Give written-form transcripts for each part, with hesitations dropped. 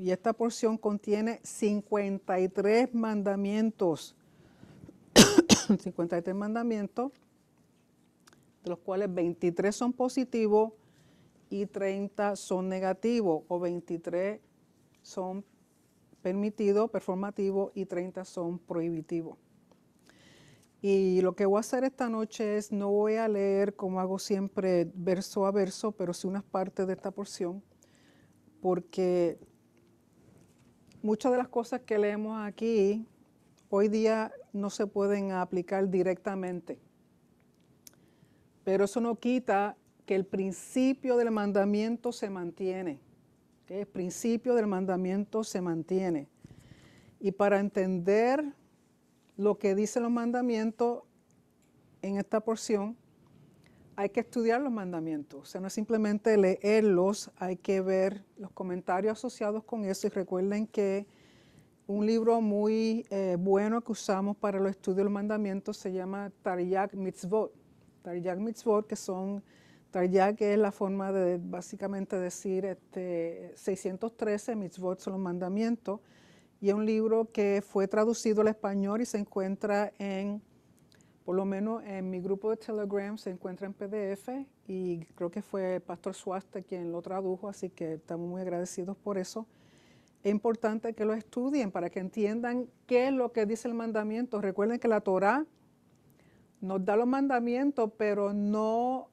Y esta porción contiene 53 mandamientos, 53 mandamientos, de los cuales 23 son positivos y 30 son negativos, o 23 son permitidos, performativos, y 30 son prohibitivos. Y lo que voy a hacer esta noche es, no voy a leer como hago siempre verso a verso, pero sí unas partes de esta porción, porque muchas de las cosas que leemos aquí hoy día no se pueden aplicar directamente. Pero eso no quita que el principio del mandamiento se mantiene. ¿Okay? El principio del mandamiento se mantiene. Y para entender lo que dicen los mandamientos en esta porción, hay que estudiar los mandamientos. O sea, no es simplemente leerlos, hay que ver los comentarios asociados con eso. Y recuerden que un libro muy bueno que usamos para los estudios de los mandamientos se llama Taryag Mitzvot. Taryag Mitzvot, que son, Taryag es la forma de básicamente decir 613, Mitzvot son los mandamientos. Y es un libro que fue traducido al español y se encuentra en, por lo menos en mi grupo de Telegram, se encuentra en PDF, y creo que fue el pastor Suaste quien lo tradujo, así que estamos muy agradecidos por eso. Es importante que lo estudien para que entiendan qué es lo que dice el mandamiento. Recuerden que la Torá nos da los mandamientos, pero no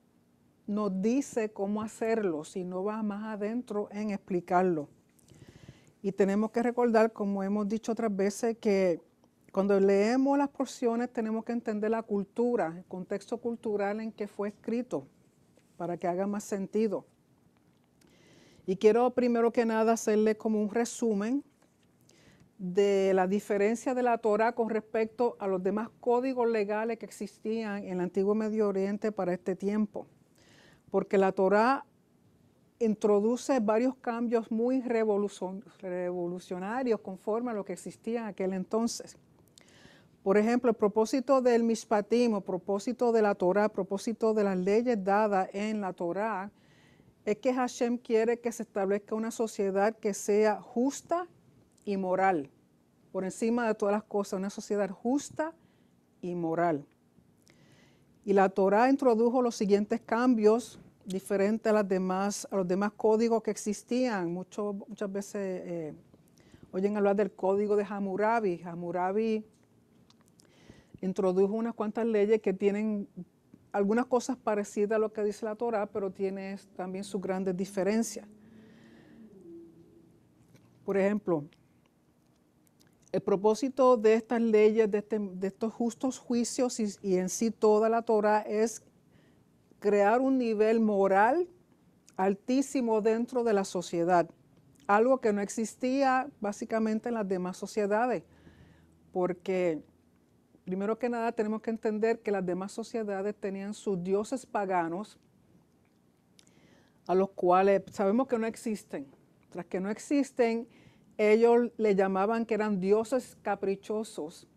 nos dice cómo hacerlo, sino va más adentro en explicarlo. Y tenemos que recordar, como hemos dicho otras veces, que cuando leemos las porciones tenemos que entender la cultura, el contexto cultural en que fue escrito, para que haga más sentido. Y quiero primero que nada hacerle como un resumen de la diferencia de la Torá con respecto a los demás códigos legales que existían en el antiguo Medio Oriente para este tiempo. Porque la Torá introduce varios cambios muy revolucionarios conforme a lo que existía en aquel entonces. Por ejemplo, el propósito del Mishpatim, o propósito de la Torá, el propósito de las leyes dadas en la Torá, es que Hashem quiere que se establezca una sociedad que sea justa y moral, por encima de todas las cosas, una sociedad justa y moral. Y la Torá introdujo los siguientes cambios diferentes a los demás códigos que existían. Muchas veces oyen hablar del código de Hammurabi. Hammurabi introdujo unas cuantas leyes que tienen algunas cosas parecidas a lo que dice la Torá, pero tiene también sus grandes diferencias. Por ejemplo, el propósito de estas leyes, de estos justos juicios y en sí toda la Torá, es crear un nivel moral altísimo dentro de la sociedad, algo que no existía básicamente en las demás sociedades, porque primero que nada tenemos que entender que las demás sociedades tenían sus dioses paganos, a los cuales sabemos que no existen. Tras que no existen, ellos le llamaban que eran dioses caprichosos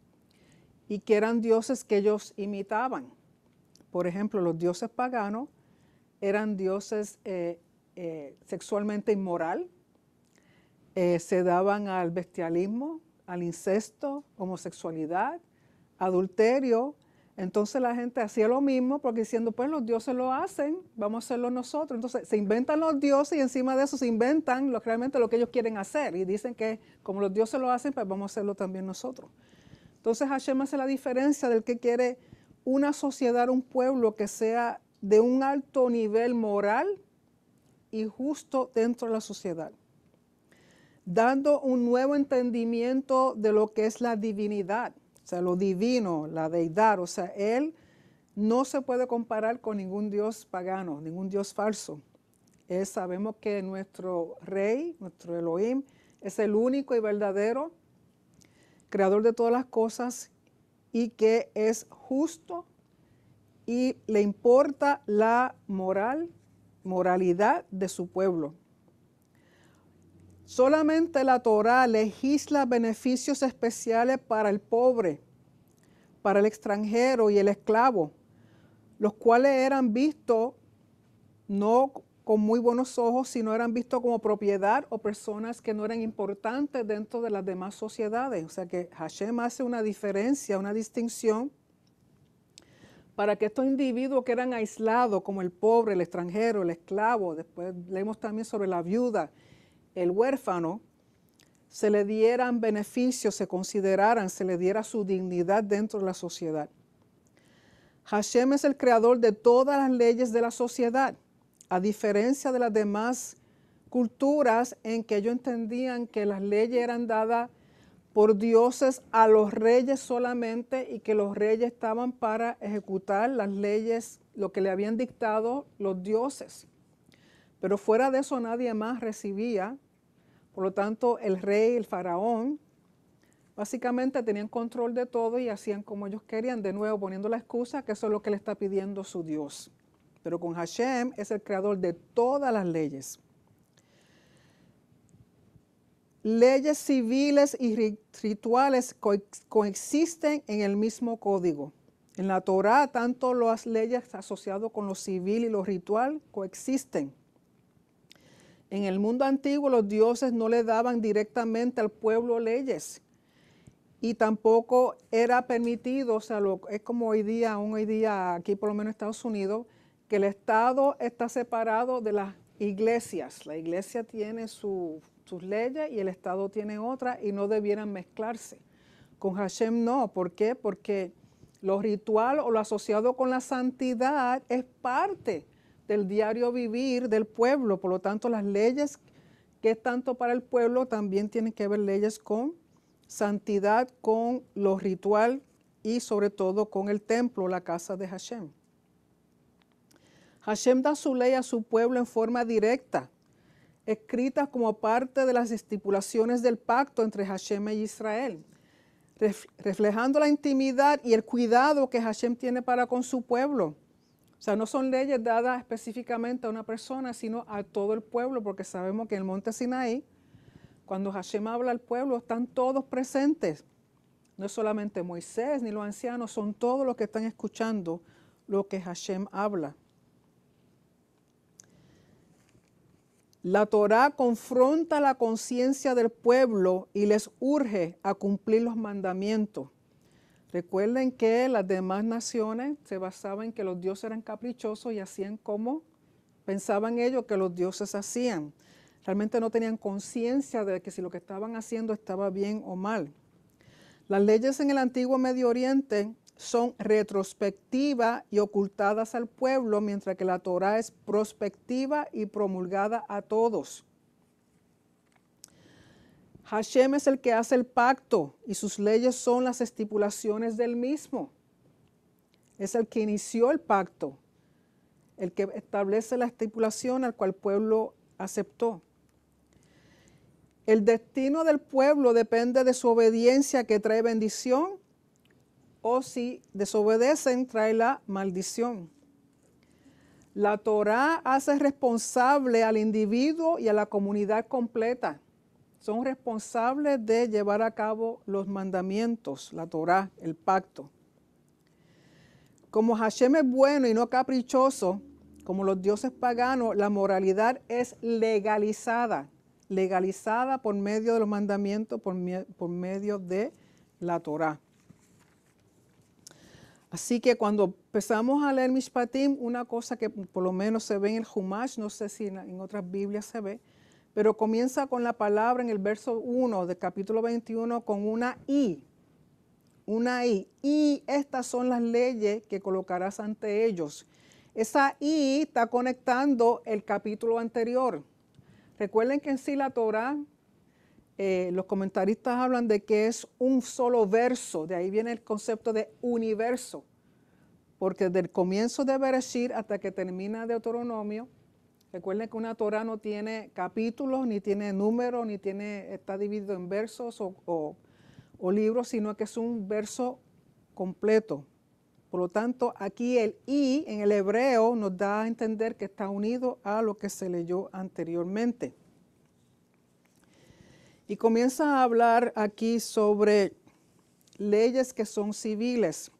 y que eran dioses que ellos imitaban. Por ejemplo, los dioses paganos eran dioses sexualmente inmoral, se daban al bestialismo, al incesto, homosexualidad, adulterio. Entonces la gente hacía lo mismo porque diciendo, pues los dioses lo hacen, vamos a hacerlo nosotros. Entonces se inventan los dioses y encima de eso se inventan realmente lo que ellos quieren hacer. Y dicen que como los dioses lo hacen, pues vamos a hacerlo también nosotros. Entonces Hashem hace la diferencia del que quiere una sociedad, un pueblo que sea de un alto nivel moral y justo dentro de la sociedad, dando un nuevo entendimiento de lo que es la divinidad, o sea, lo divino, la deidad. O sea, él no se puede comparar con ningún dios pagano, ningún dios falso. Sabemos que nuestro rey, nuestro Elohim, es el único y verdadero creador de todas las cosas, y que es justo y le importa la moralidad de su pueblo. Solamente la Torá legisla beneficios especiales para el pobre, para el extranjero y el esclavo, los cuales eran vistos no con muy buenos ojos si no eran vistos como propiedad o personas que no eran importantes dentro de las demás sociedades. O sea que Hashem hace una diferencia, una distinción para que estos individuos que eran aislados, como el pobre, el extranjero, el esclavo, después leemos también sobre la viuda, el huérfano, se le dieran beneficios, se consideraran, se le diera su dignidad dentro de la sociedad. Hashem es el creador de todas las leyes de la sociedad, a diferencia de las demás culturas en que ellos entendían que las leyes eran dadas por dioses a los reyes solamente y que los reyes estaban para ejecutar las leyes, lo que le habían dictado los dioses. Pero fuera de eso nadie más recibía, por lo tanto el rey, el faraón, básicamente tenían control de todo y hacían como ellos querían, de nuevo poniendo la excusa que eso es lo que le está pidiendo su Dios. Pero con Hashem es el creador de todas las leyes. Leyes civiles y rituales coexisten en el mismo código. En la Torá, tanto las leyes asociadas con lo civil y lo ritual coexisten. En el mundo antiguo, los dioses no le daban directamente al pueblo leyes. Y tampoco era permitido, o sea, es como hoy día, aún hoy día, aquí por lo menos en Estados Unidos, que el Estado está separado de las iglesias. La iglesia tiene sus leyes y el Estado tiene otras y no debieran mezclarse. Con Hashem no. ¿Por qué? Porque lo ritual o lo asociado con la santidad es parte del diario vivir del pueblo. Por lo tanto, las leyes que es tanto para el pueblo también tienen que ver leyes con santidad, con lo ritual y sobre todo con el templo, la casa de Hashem. Hashem da su ley a su pueblo en forma directa, escritas como parte de las estipulaciones del pacto entre Hashem y Israel, reflejando la intimidad y el cuidado que Hashem tiene para con su pueblo. O sea, no son leyes dadas específicamente a una persona, sino a todo el pueblo, porque sabemos que en el monte Sinaí, cuando Hashem habla al pueblo, están todos presentes. No es solamente Moisés ni los ancianos, son todos los que están escuchando lo que Hashem habla. La Torá confronta la conciencia del pueblo y les urge a cumplir los mandamientos. Recuerden que las demás naciones se basaban en que los dioses eran caprichosos y hacían como pensaban ellos que los dioses hacían. Realmente no tenían conciencia de que si lo que estaban haciendo estaba bien o mal. Las leyes en el antiguo Medio Oriente son retrospectivas y ocultadas al pueblo, mientras que la Torá es prospectiva y promulgada a todos. Hashem es el que hace el pacto y sus leyes son las estipulaciones del mismo. Es el que inició el pacto, el que establece la estipulación al cual el pueblo aceptó. El destino del pueblo depende de su obediencia, que trae bendición, o si desobedecen, trae la maldición. La Torá hace responsable al individuo y a la comunidad completa. Son responsables de llevar a cabo los mandamientos, la Torá, el pacto. Como Hashem es bueno y no caprichoso, como los dioses paganos, la moralidad es legalizada por medio de los mandamientos, por medio de la Torá. Así que cuando empezamos a leer Mishpatim, una cosa que por lo menos se ve en el Chumash, no sé si en otras Biblias se ve, pero comienza con la palabra en el verso 1 del capítulo 21 con una I. Una I. Y estas son las leyes que colocarás ante ellos. Esa I está conectando el capítulo anterior. Recuerden que en sí la Torá, los comentaristas hablan de que es un solo verso, de ahí viene el concepto de universo, porque desde el comienzo de Bereshit hasta que termina Deuteronomio, recuerden que una Torá no tiene capítulos, ni tiene números, ni tiene, está dividido en versos o libros, sino que es un verso completo. Por lo tanto, aquí el I en el hebreo nos da a entender que está unido a lo que se leyó anteriormente. Y comienza a hablar aquí sobre leyes que son civiles,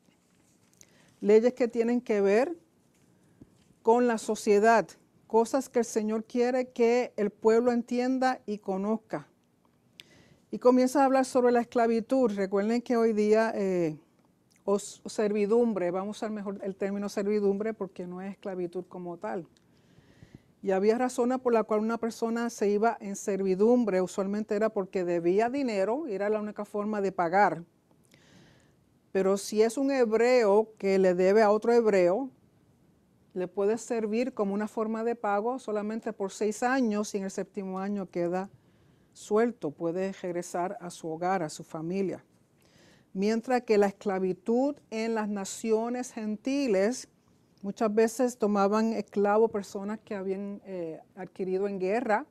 leyes que tienen que ver con la sociedad, cosas que el Señor quiere que el pueblo entienda y conozca. Y comienza a hablar sobre la esclavitud. Recuerden que hoy día, o servidumbre, vamos a usar mejor el término servidumbre porque no es esclavitud como tal. Y había razones por la cual una persona se iba en servidumbre, usualmente era porque debía dinero, era la única forma de pagar. Pero si es un hebreo que le debe a otro hebreo, le puede servir como una forma de pago solamente por 6 años y en el 7º año queda suelto, puede regresar a su hogar, a su familia. Mientras que la esclavitud en las naciones gentiles, muchas veces tomaban esclavos personas que habían adquirido en guerra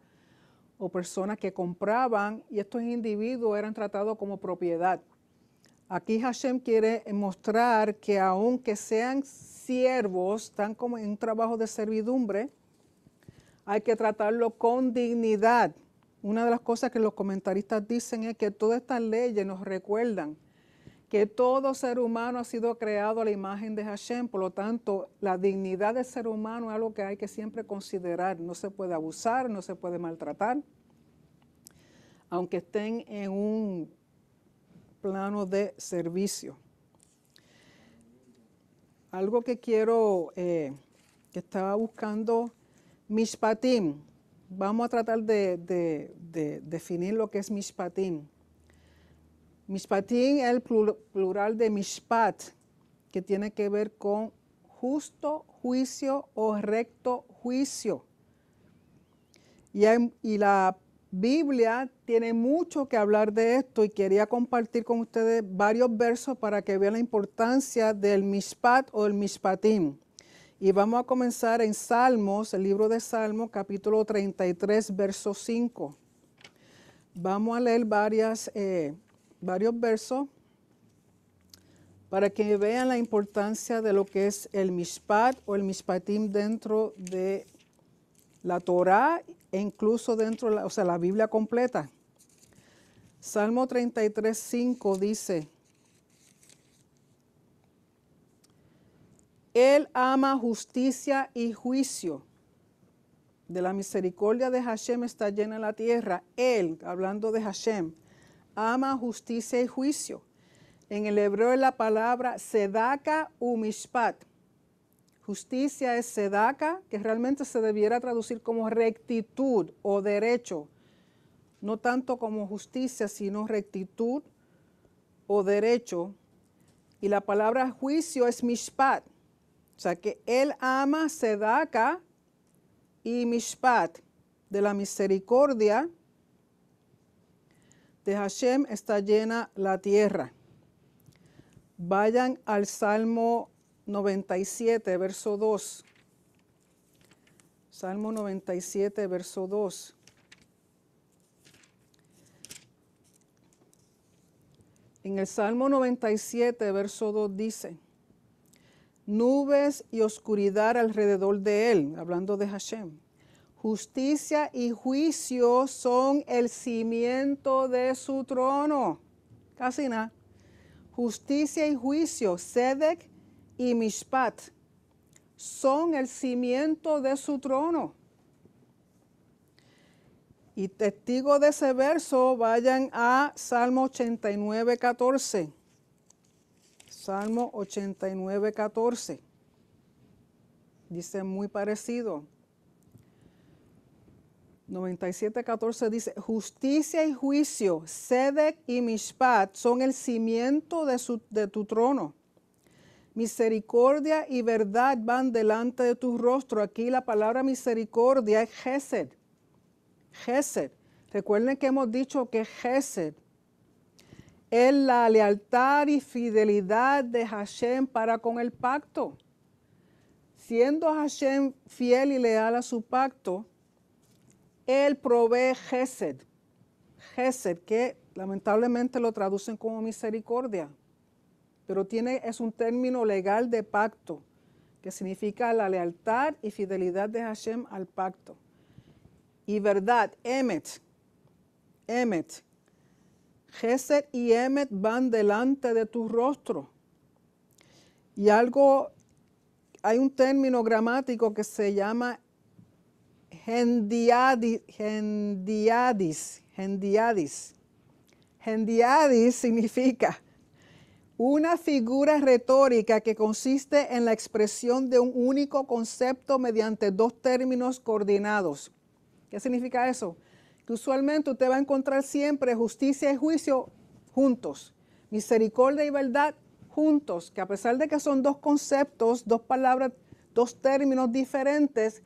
o personas que compraban y estos individuos eran tratados como propiedad. Aquí Hashem quiere mostrar que aunque sean siervos, están como en un trabajo de servidumbre, hay que tratarlo con dignidad. Una de las cosas que los comentaristas dicen es que todas estas leyes nos recuerdan que todo ser humano ha sido creado a la imagen de Hashem, por lo tanto, la dignidad del ser humano es algo que hay que siempre considerar. No se puede abusar, no se puede maltratar, aunque estén en un plano de servicio. Algo que quiero, que estaba buscando, Mishpatim. Vamos a tratar de definir lo que es Mishpatim. Mishpatim es el plural de Mishpat, que tiene que ver con justo juicio o recto juicio. Y la Biblia tiene mucho que hablar de esto y quería compartir con ustedes varios versos para que vean la importancia del Mishpat o el Mishpatim. Y vamos a comenzar en Salmos, el libro de Salmos, capítulo 33, verso 5. Vamos a leer varios versos para que vean la importancia de lo que es el Mishpat o el Mishpatim dentro de la Torá e incluso dentro de la Biblia completa. Salmo 33, 5 dice: Él ama justicia y juicio. De la misericordia de Hashem está llena la tierra. Él, hablando de Hashem, ama justicia y juicio. En el hebreo es la palabra Sedaka u Mishpat. Justicia es sedaka, que realmente se debiera traducir como rectitud o derecho. No tanto como justicia, sino rectitud o derecho. Y la palabra juicio es mishpat. O sea que él ama sedaka y mishpat. De la misericordia de Hashem está llena la tierra. Vayan al Salmo 97, verso 2. Salmo 97, verso 2. En el Salmo 97, verso 2 dice: Nubes y oscuridad alrededor de él, hablando de Hashem. Justicia y juicio son el cimiento de su trono. Casi nada. Justicia y juicio, Sedek y Mishpat, son el cimiento de su trono. Y testigo de ese verso, vayan a Salmo 89, 14. Salmo 89, 14. Dice muy parecido. 97, 14 dice: Justicia y juicio, Sedek y Mishpat, son el cimiento de tu trono. Misericordia y verdad van delante de tu rostro. Aquí la palabra misericordia es Hesed. Hesed. Recuerden que hemos dicho que Hesed es la lealtad y fidelidad de Hashem para con el pacto. Siendo Hashem fiel y leal a su pacto, él provee Hesed. Hesed, que lamentablemente lo traducen como misericordia, pero es un término legal de pacto, que significa la lealtad y fidelidad de Hashem al pacto. Y verdad, Emet, Emet, Hesed y Emet van delante de tu rostro. Y hay un término gramático que se llama Hendiadis significa una figura retórica que consiste en la expresión de un único concepto mediante dos términos coordinados. ¿Qué significa eso? Que usualmente usted va a encontrar siempre justicia y juicio juntos, misericordia y verdad juntos, que a pesar de que son dos conceptos, dos palabras, dos términos diferentes,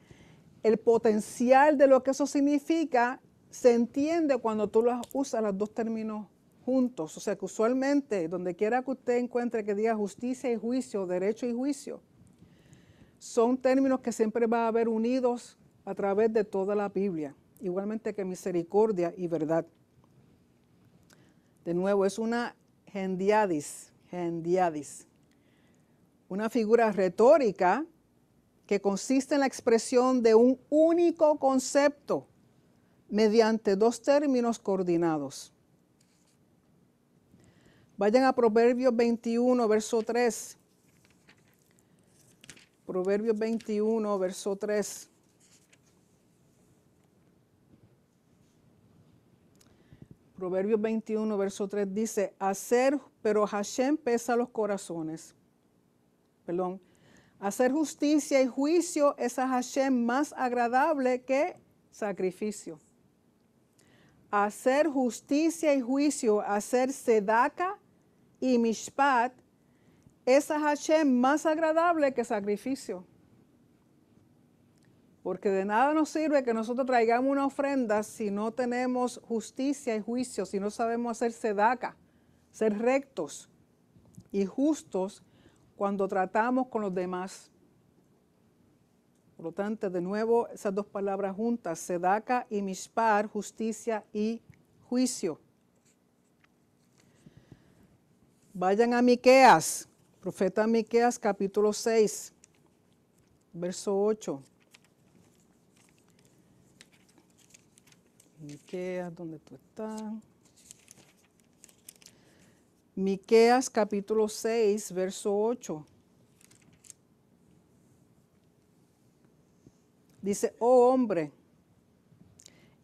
el potencial de lo que eso significa se entiende cuando tú las usas, los dos términos juntos. O sea que usualmente, donde quiera que usted encuentre que diga justicia y juicio, derecho y juicio, son términos que siempre va a haber unidos a través de toda la Biblia, igualmente que misericordia y verdad. De nuevo, es una hendiadis, una figura retórica que consiste en la expresión de un único concepto mediante dos términos coordinados. Vayan a Proverbios 21, verso 3. Proverbios 21, verso 3. Proverbios 21, verso 3 dice, pero Hashem pesa los corazones. Perdón. Hacer justicia y juicio es a Hashem más agradable que sacrificio. Hacer justicia y juicio, hacer Sedaka y Mishpat, es a Hashem más agradable que sacrificio. Porque de nada nos sirve que nosotros traigamos una ofrenda si no tenemos justicia y juicio, si no sabemos hacer Sedaka, ser rectos y justos cuando tratamos con los demás. Por lo tanto, de nuevo, esas dos palabras juntas, Sedaka y Mishpat, justicia y juicio. Vayan a Miqueas, profeta Miqueas, capítulo 6, verso 8. Miqueas, ¿dónde tú estás? Miqueas, capítulo 6, verso 8. Dice, oh hombre,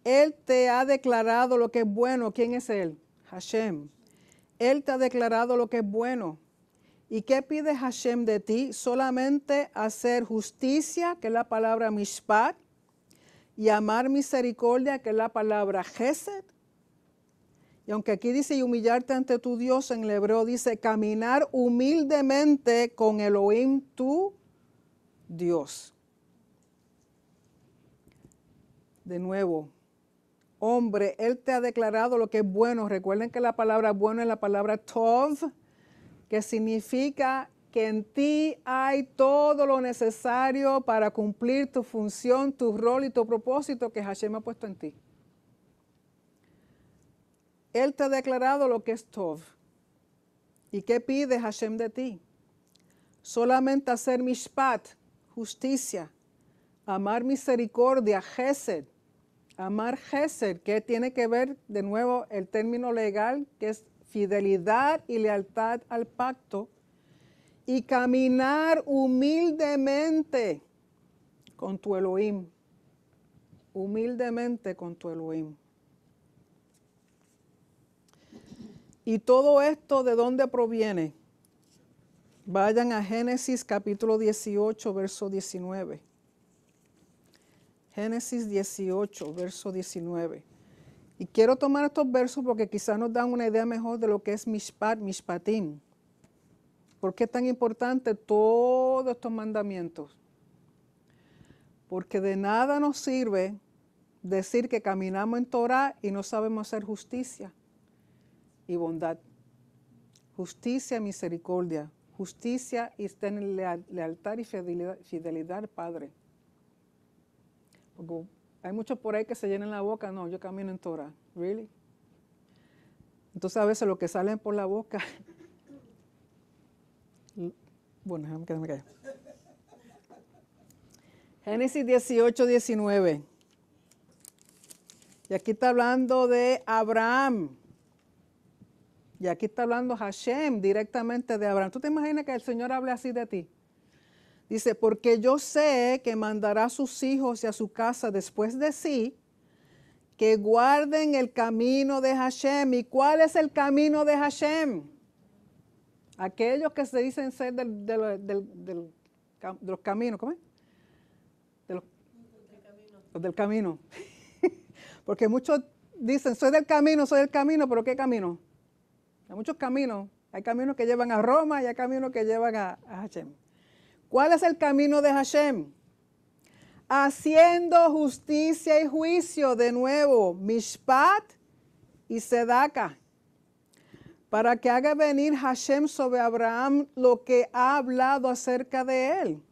Él te ha declarado lo que es bueno. ¿Quién es Él? Hashem. Él te ha declarado lo que es bueno. ¿Y qué pide Hashem de ti? Solamente hacer justicia, que es la palabra Mishpat, y amar misericordia, que es la palabra Hesed. Y aunque aquí dice y humillarte ante tu Dios, en el hebreo dice caminar humildemente con Elohim, tu Dios. De nuevo, hombre, Él te ha declarado lo que es bueno. Recuerden que la palabra bueno es la palabra Tov, que significa que en ti hay todo lo necesario para cumplir tu función, tu rol y tu propósito que Hashem ha puesto en ti. Él te ha declarado lo que es Tov. ¿Y qué pide Hashem de ti? Solamente hacer Mishpat, justicia, amar misericordia, Hesed. Amar Hesed, que tiene que ver, de nuevo, el término legal, que es fidelidad y lealtad al pacto, y caminar humildemente con tu Elohim. Humildemente con tu Elohim. ¿Y todo esto de dónde proviene? Vayan a Génesis capítulo 18, verso 19. Génesis 18, verso 19. Y quiero tomar estos versos porque quizás nos dan una idea mejor de lo que es Mishpat, Mishpatim. ¿Por qué es tan importante todos estos mandamientos? Porque de nada nos sirve decir que caminamos en Torá y no sabemos hacer justicia y bondad. Justicia y misericordia. Justicia y tener lealtad y fidelidad al Padre. Porque hay muchos por ahí que se llenan la boca. No, yo camino en Torá. ¿Really? Entonces a veces lo que salen por la boca... Bueno, déjame callar. Génesis 18, 19. Y aquí está hablando de Abraham. Y aquí está hablando Hashem directamente de Abraham. ¿Tú te imaginas que el Señor hable así de ti? Dice, porque yo sé que mandará a sus hijos y a su casa después de sí, que guarden el camino de Hashem. ¿Y cuál es el camino de Hashem? Aquellos que se dicen ser de los caminos, ¿cómo es? Los del camino. Porque muchos dicen, soy del camino, pero ¿qué camino? Hay muchos caminos. Hay caminos que llevan a Roma y hay caminos que llevan a Hashem. ¿Cuál es el camino de Hashem? Haciendo justicia y juicio, de nuevo, Mishpat y Sedaka, para que haga venir Hashem sobre Abraham lo que ha hablado acerca de él.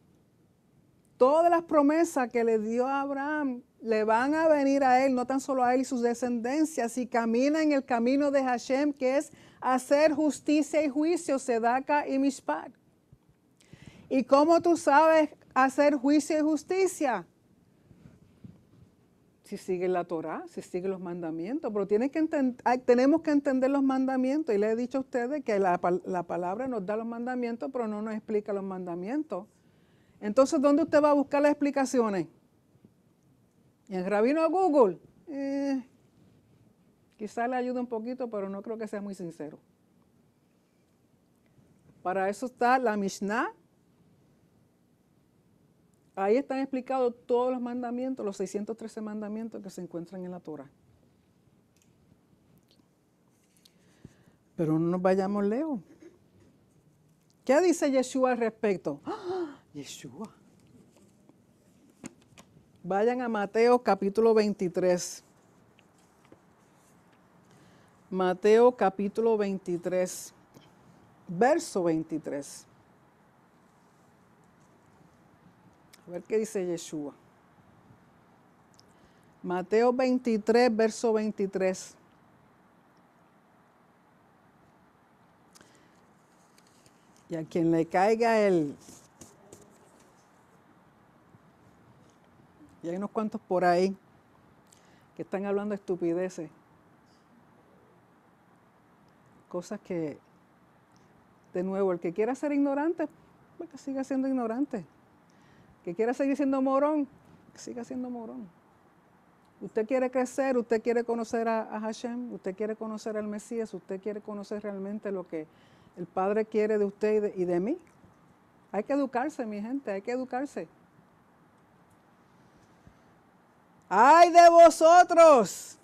Todas las promesas que le dio a Abraham le van a venir a él, no tan solo a él y sus descendencias. Si camina en el camino de Hashem, que es hacer justicia y juicio, Sedaka y Mishpat. ¿Y cómo tú sabes hacer juicio y justicia? Si sigue la Torá, si sigue los mandamientos, pero tenemos que entender los mandamientos. Y le he dicho a ustedes que la palabra nos da los mandamientos, pero no nos explica los mandamientos. Entonces, ¿dónde usted va a buscar las explicaciones? ¿En Rabino o Google? Quizá le ayude un poquito, pero no creo que sea muy sincero. Para eso está la Mishnah. Ahí están explicados todos los mandamientos, los 613 mandamientos que se encuentran en la Torá. Pero no nos vayamos lejos. ¿Qué dice Yeshua al respecto? ¡Ah! Yeshua. Vayan a Mateo capítulo 23. Mateo capítulo 23, verso 23. A ver qué dice Yeshua. Mateo 23, verso 23. Y a quien le caiga el... Y hay unos cuantos por ahí que están hablando estupideces. Cosas que, de nuevo, el que quiera ser ignorante, pues que siga siendo ignorante. Que quiera seguir siendo morón, que siga siendo morón. Usted quiere crecer, usted quiere conocer a Hashem, usted quiere conocer al Mesías, usted quiere conocer realmente lo que el Padre quiere de usted y de mí. Hay que educarse, mi gente, hay que educarse. ¡Ay de vosotros!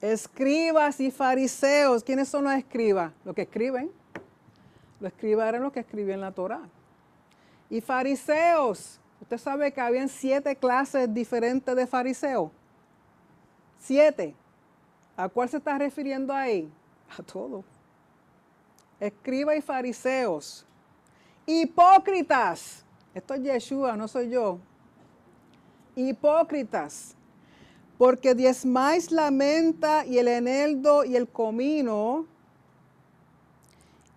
Escribas y fariseos. ¿Quiénes son los escribas? Los que escriben. Los escribas eran los que escribían la Torá. Y fariseos, usted sabe que habían 7 clases diferentes de fariseos. 7. ¿A cuál se está refiriendo ahí? A todo. Escribas y fariseos. Hipócritas. Esto es Yeshua, no soy yo. Hipócritas. Porque diezmáis la menta y el eneldo y el comino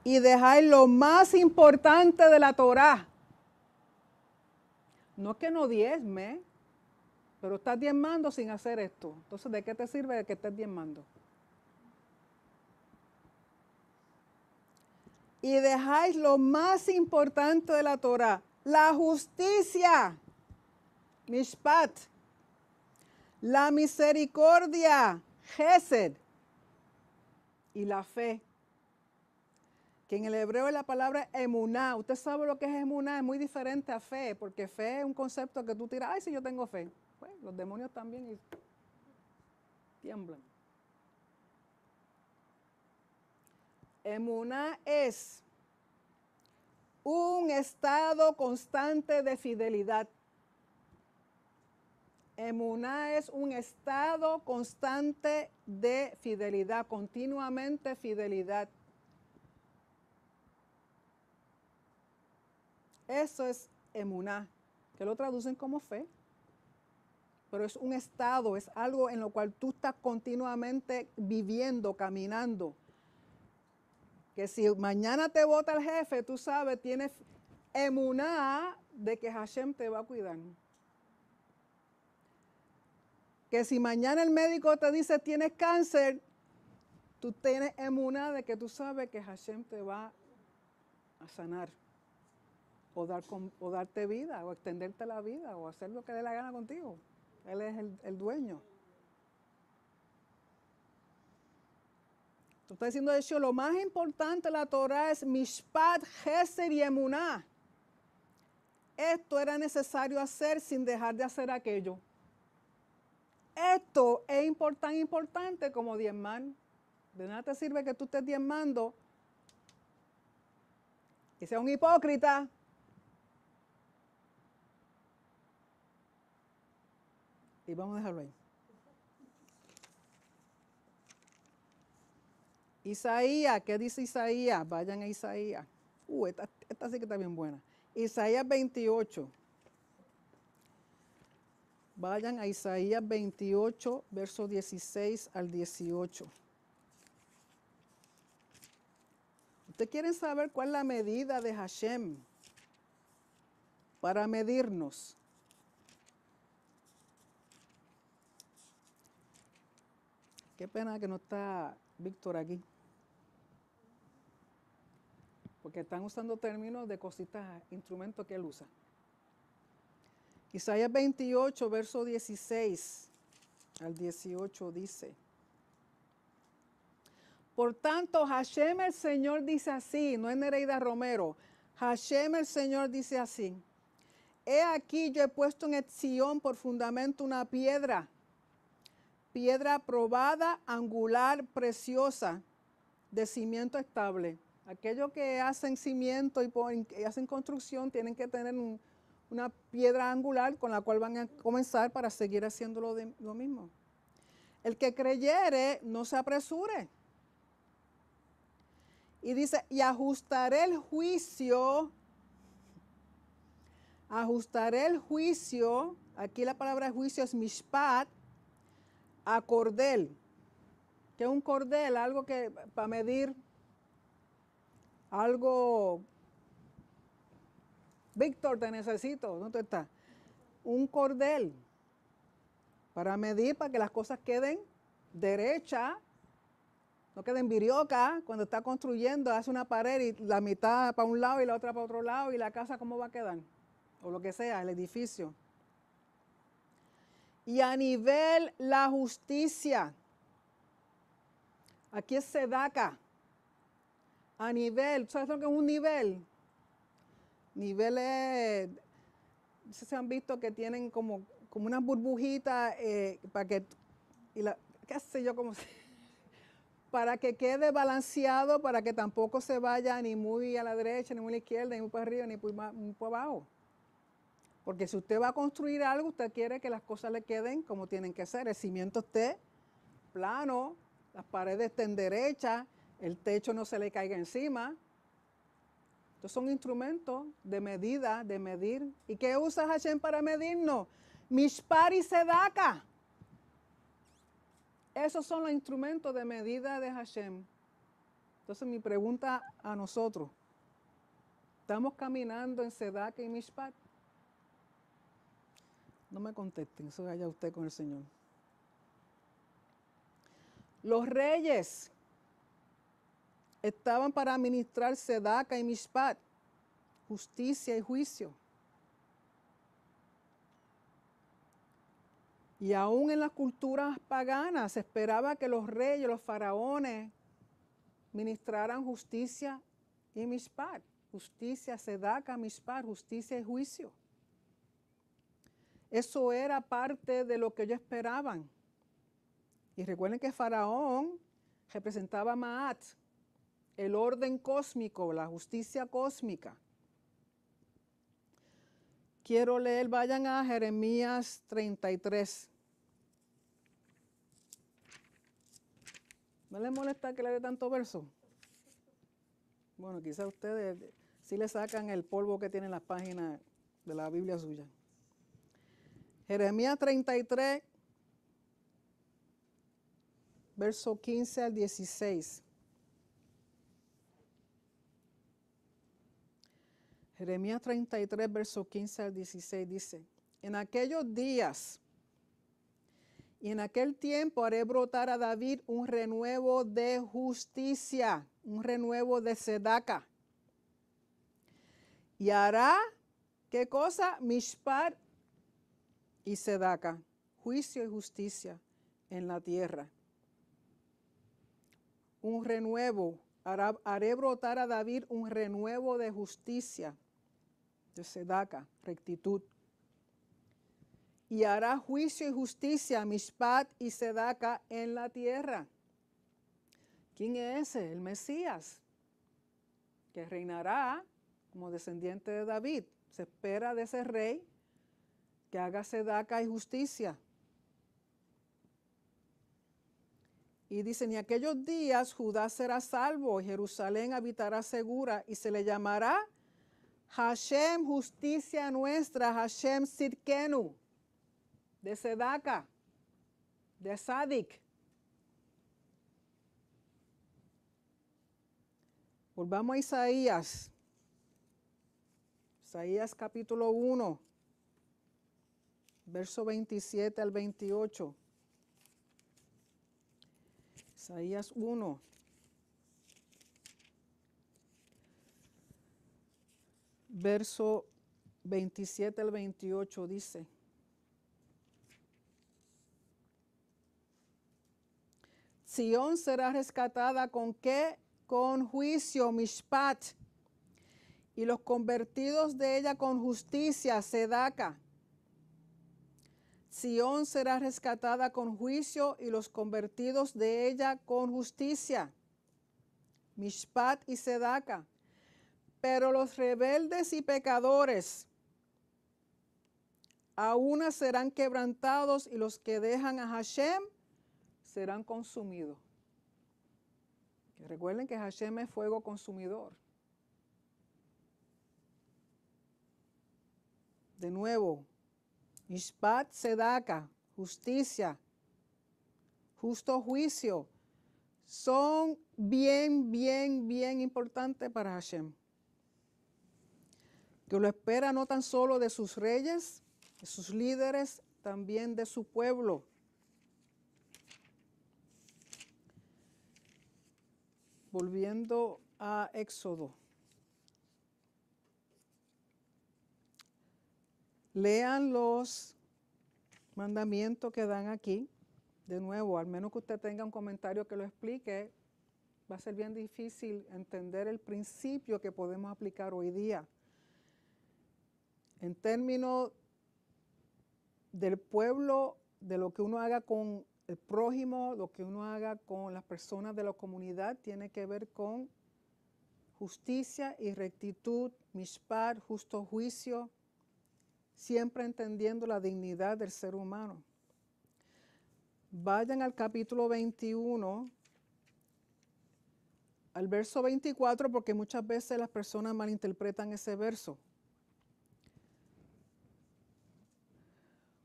y dejáis lo más importante de la Torá. No es que no diezme, pero estás diezmando sin hacer esto. Entonces, ¿de qué te sirve que estés diezmando? Y dejáis lo más importante de la Torá, la justicia, Mishpat, la misericordia, Hesed, y la fe. Que en el hebreo es la palabra Emuná. Usted sabe lo que es Emuná, es muy diferente a fe, porque fe es un concepto que tú tiras, ay, si yo tengo fe. Pues los demonios también y tiemblan. Emuná es un estado constante de fidelidad. Emuná es un estado constante de fidelidad, continuamente fidelidad. Eso es emuná, que lo traducen como fe, pero es un estado, es algo en lo cual tú estás continuamente viviendo, caminando. Que si mañana te vota el jefe, tú sabes, tienes emuná de que Hashem te va a cuidar. Que si mañana el médico te dice tienes cáncer, tú tienes emuná de que tú sabes que Hashem te va a sanar. o darte vida, o extenderte la vida, o hacer lo que dé la gana contigo. Él es el dueño. Tú estás diciendo, de hecho, lo más importante de la Torá es Mishpat, Hesed y Emuná. Esto era necesario hacer sin dejar de hacer aquello. Esto es tan importante como diezmar. De nada te sirve que tú estés diezmando y seas un hipócrita. Y vamos a dejarlo ahí. Isaías, ¿qué dice Isaías? Vayan a Isaías. Esta sí que está bien buena. Isaías 28. Vayan a Isaías 28, versos 16 al 18. ¿Ustedes quieren saber cuál es la medida de Hashem para medirnos? Qué pena que no está Víctor aquí. Porque están usando términos de cositas, instrumentos que él usa. Isaías 28, verso 16 al 18 dice: por tanto, Hashem el Señor dice así, no es Nereida Romero, Hashem el Señor dice así: he aquí yo he puesto en Etzión por fundamento una piedra, piedra probada, angular, preciosa, de cimiento estable. Aquellos que hacen cimiento y hacen construcción tienen que tener una piedra angular con la cual van a comenzar para seguir haciendo lo mismo. El que creyere, no se apresure. Y dice, y ajustaré el juicio, aquí la palabra juicio es mishpat, a cordel, que es un cordel, algo que para medir, algo. Víctor, te necesito. ¿Dónde está? Un cordel para medir, para que las cosas queden derechas, no queden virioca. Cuando está construyendo, hace una pared y la mitad para un lado y la otra para otro lado, y la casa, ¿cómo va a quedar? O lo que sea, el edificio. Y a nivel la justicia. Aquí es Sedaka. A nivel, ¿sabes lo que es un nivel? Niveles, no sé si han visto que tienen como unas burbujitas para que, qué sé yo, como para que quede balanceado, para que tampoco se vaya ni muy a la derecha, ni muy a la izquierda, ni muy para arriba, ni muy para abajo. Porque si usted va a construir algo, usted quiere que las cosas le queden como tienen que ser. El cimiento esté plano, las paredes estén derechas, el techo no se le caiga encima. Entonces son instrumentos de medida, de medir. ¿Y qué usa Hashem para medirnos? Mishpat y Sedaka. Esos son los instrumentos de medida de Hashem. Entonces mi pregunta a nosotros, ¿estamos caminando en Sedaka y Mishpat? No me contesten, eso allá usted con el Señor. Los reyes estaban para administrar Sedaka y Mishpat, justicia y juicio. Y aún en las culturas paganas se esperaba que los reyes, los faraones, ministraran justicia y Mishpat, justicia, Sedaka, Mishpat, justicia y juicio. Eso era parte de lo que ellos esperaban. Y recuerden que Faraón representaba Maat, el orden cósmico, la justicia cósmica. Quiero leer, vayan a Jeremías 33. ¿No les molesta que le dé tanto verso? Bueno, quizás ustedes sí le sacan el polvo que tienen las páginas de la Biblia suya. Jeremías 33, verso 15 al 16. Jeremías 33, verso 15 al 16 dice: en aquellos días y en aquel tiempo haré brotar a David un renuevo de justicia, un renuevo de Sedaka. y hará, ¿qué cosa? Mishpat y Sedaka, juicio y justicia en la tierra. Un renuevo, haré brotar a David un renuevo de justicia, de Sedaka, rectitud. Y hará juicio y justicia, Mishpat y Sedaka en la tierra. ¿Quién es ese? El Mesías, que reinará como descendiente de David. Se espera de ese rey que haga Sedaka y justicia. Y dice, en aquellos días Judá será salvo, Jerusalén habitará segura, y se le llamará Hashem, justicia nuestra, Hashem Sidkenu, de Sedaka, de Sadik. Volvamos a Isaías. Isaías capítulo 1, verso 27 al 28. Isaías 1. Verso 27 al 28 dice, Sión será rescatada, ¿con qué? Con juicio, Mishpat, y los convertidos de ella con justicia, Sedaka. Sión será rescatada con juicio y los convertidos de ella con justicia, Mishpat y Sedaka. Pero los rebeldes y pecadores a una serán quebrantados, y los que dejan a Hashem serán consumidos. Que recuerden que Hashem es fuego consumidor. De nuevo, Mishpat, Sedaka, justicia, justo juicio, son bien importantes para Hashem, que lo espera no tan solo de sus reyes, de sus líderes, también de su pueblo. Volviendo a Éxodo. Lean los mandamientos que dan aquí. De nuevo, al menos que usted tenga un comentario que lo explique, va a ser bien difícil entender el principio que podemos aplicar hoy día. En términos del pueblo, de lo que uno haga con el prójimo, lo que uno haga con las personas de la comunidad, tiene que ver con justicia y rectitud, Mishpat, justo juicio, siempre entendiendo la dignidad del ser humano. Vayan al capítulo 21, al verso 24, porque muchas veces las personas malinterpretan ese verso.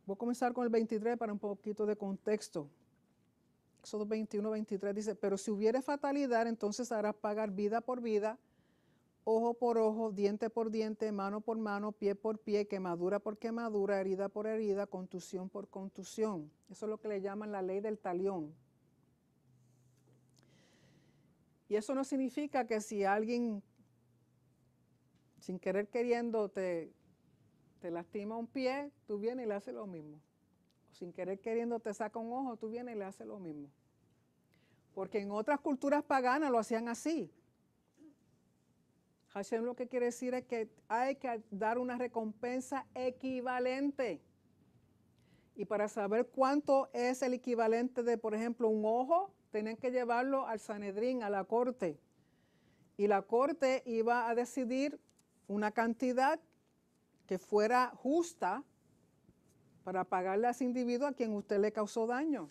Voy a comenzar con el 23 para un poquito de contexto. Éxodo 21, 23 dice, pero si hubiere fatalidad, entonces harás pagar vida por vida, ojo por ojo, diente por diente, mano por mano, pie por pie, quemadura por quemadura, herida por herida, contusión por contusión. Eso es lo que le llaman la ley del talión. Y eso no significa que si alguien, sin querer queriendo, te lastima un pie, tú vienes y le haces lo mismo. O sin querer queriendo te saca un ojo, tú vienes y le haces lo mismo. Porque en otras culturas paganas lo hacían así. Hashem lo que quiere decir es que hay que dar una recompensa equivalente. Y para saber cuánto es el equivalente de, por ejemplo, un ojo, tenían que llevarlo al Sanedrín, a la corte. Y la corte iba a decidir una cantidad que fuera justa para pagarle a ese individuo a quien usted le causó daño.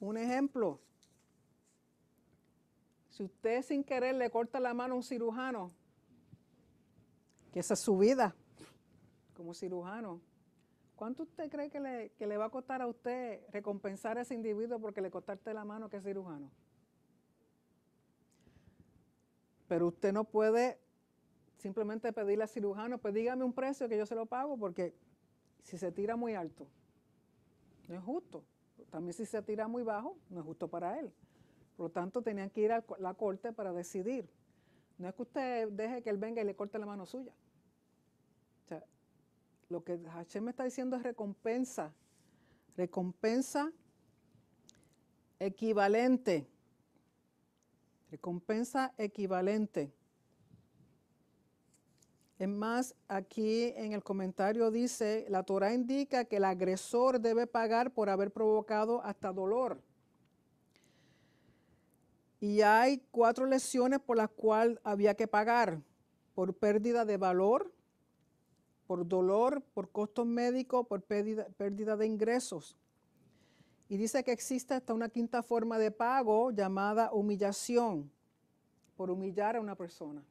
Un ejemplo, si usted sin querer le corta la mano a un cirujano, que esa es su vida como cirujano, ¿cuánto usted cree que le va a costar a usted recompensar a ese individuo porque le cortaste la mano que es cirujano? Pero usted no puede simplemente pedirle al cirujano, pues dígame un precio que yo se lo pago, porque si se tira muy alto, no es justo. También si se tira muy bajo, no es justo para él. Por lo tanto, tenían que ir a la corte para decidir. No es que usted deje que él venga y le corte la mano suya. O sea, lo que Hashem me está diciendo es recompensa. Recompensa equivalente. Recompensa equivalente. Es más, aquí en el comentario dice, la Torá indica que el agresor debe pagar por haber provocado hasta dolor. Y hay 4 lesiones por las cuales había que pagar: por pérdida de valor, por dolor, por costos médicos, por pérdida de ingresos. Y dice que existe hasta una 5ª forma de pago llamada humillación, por humillar a una persona.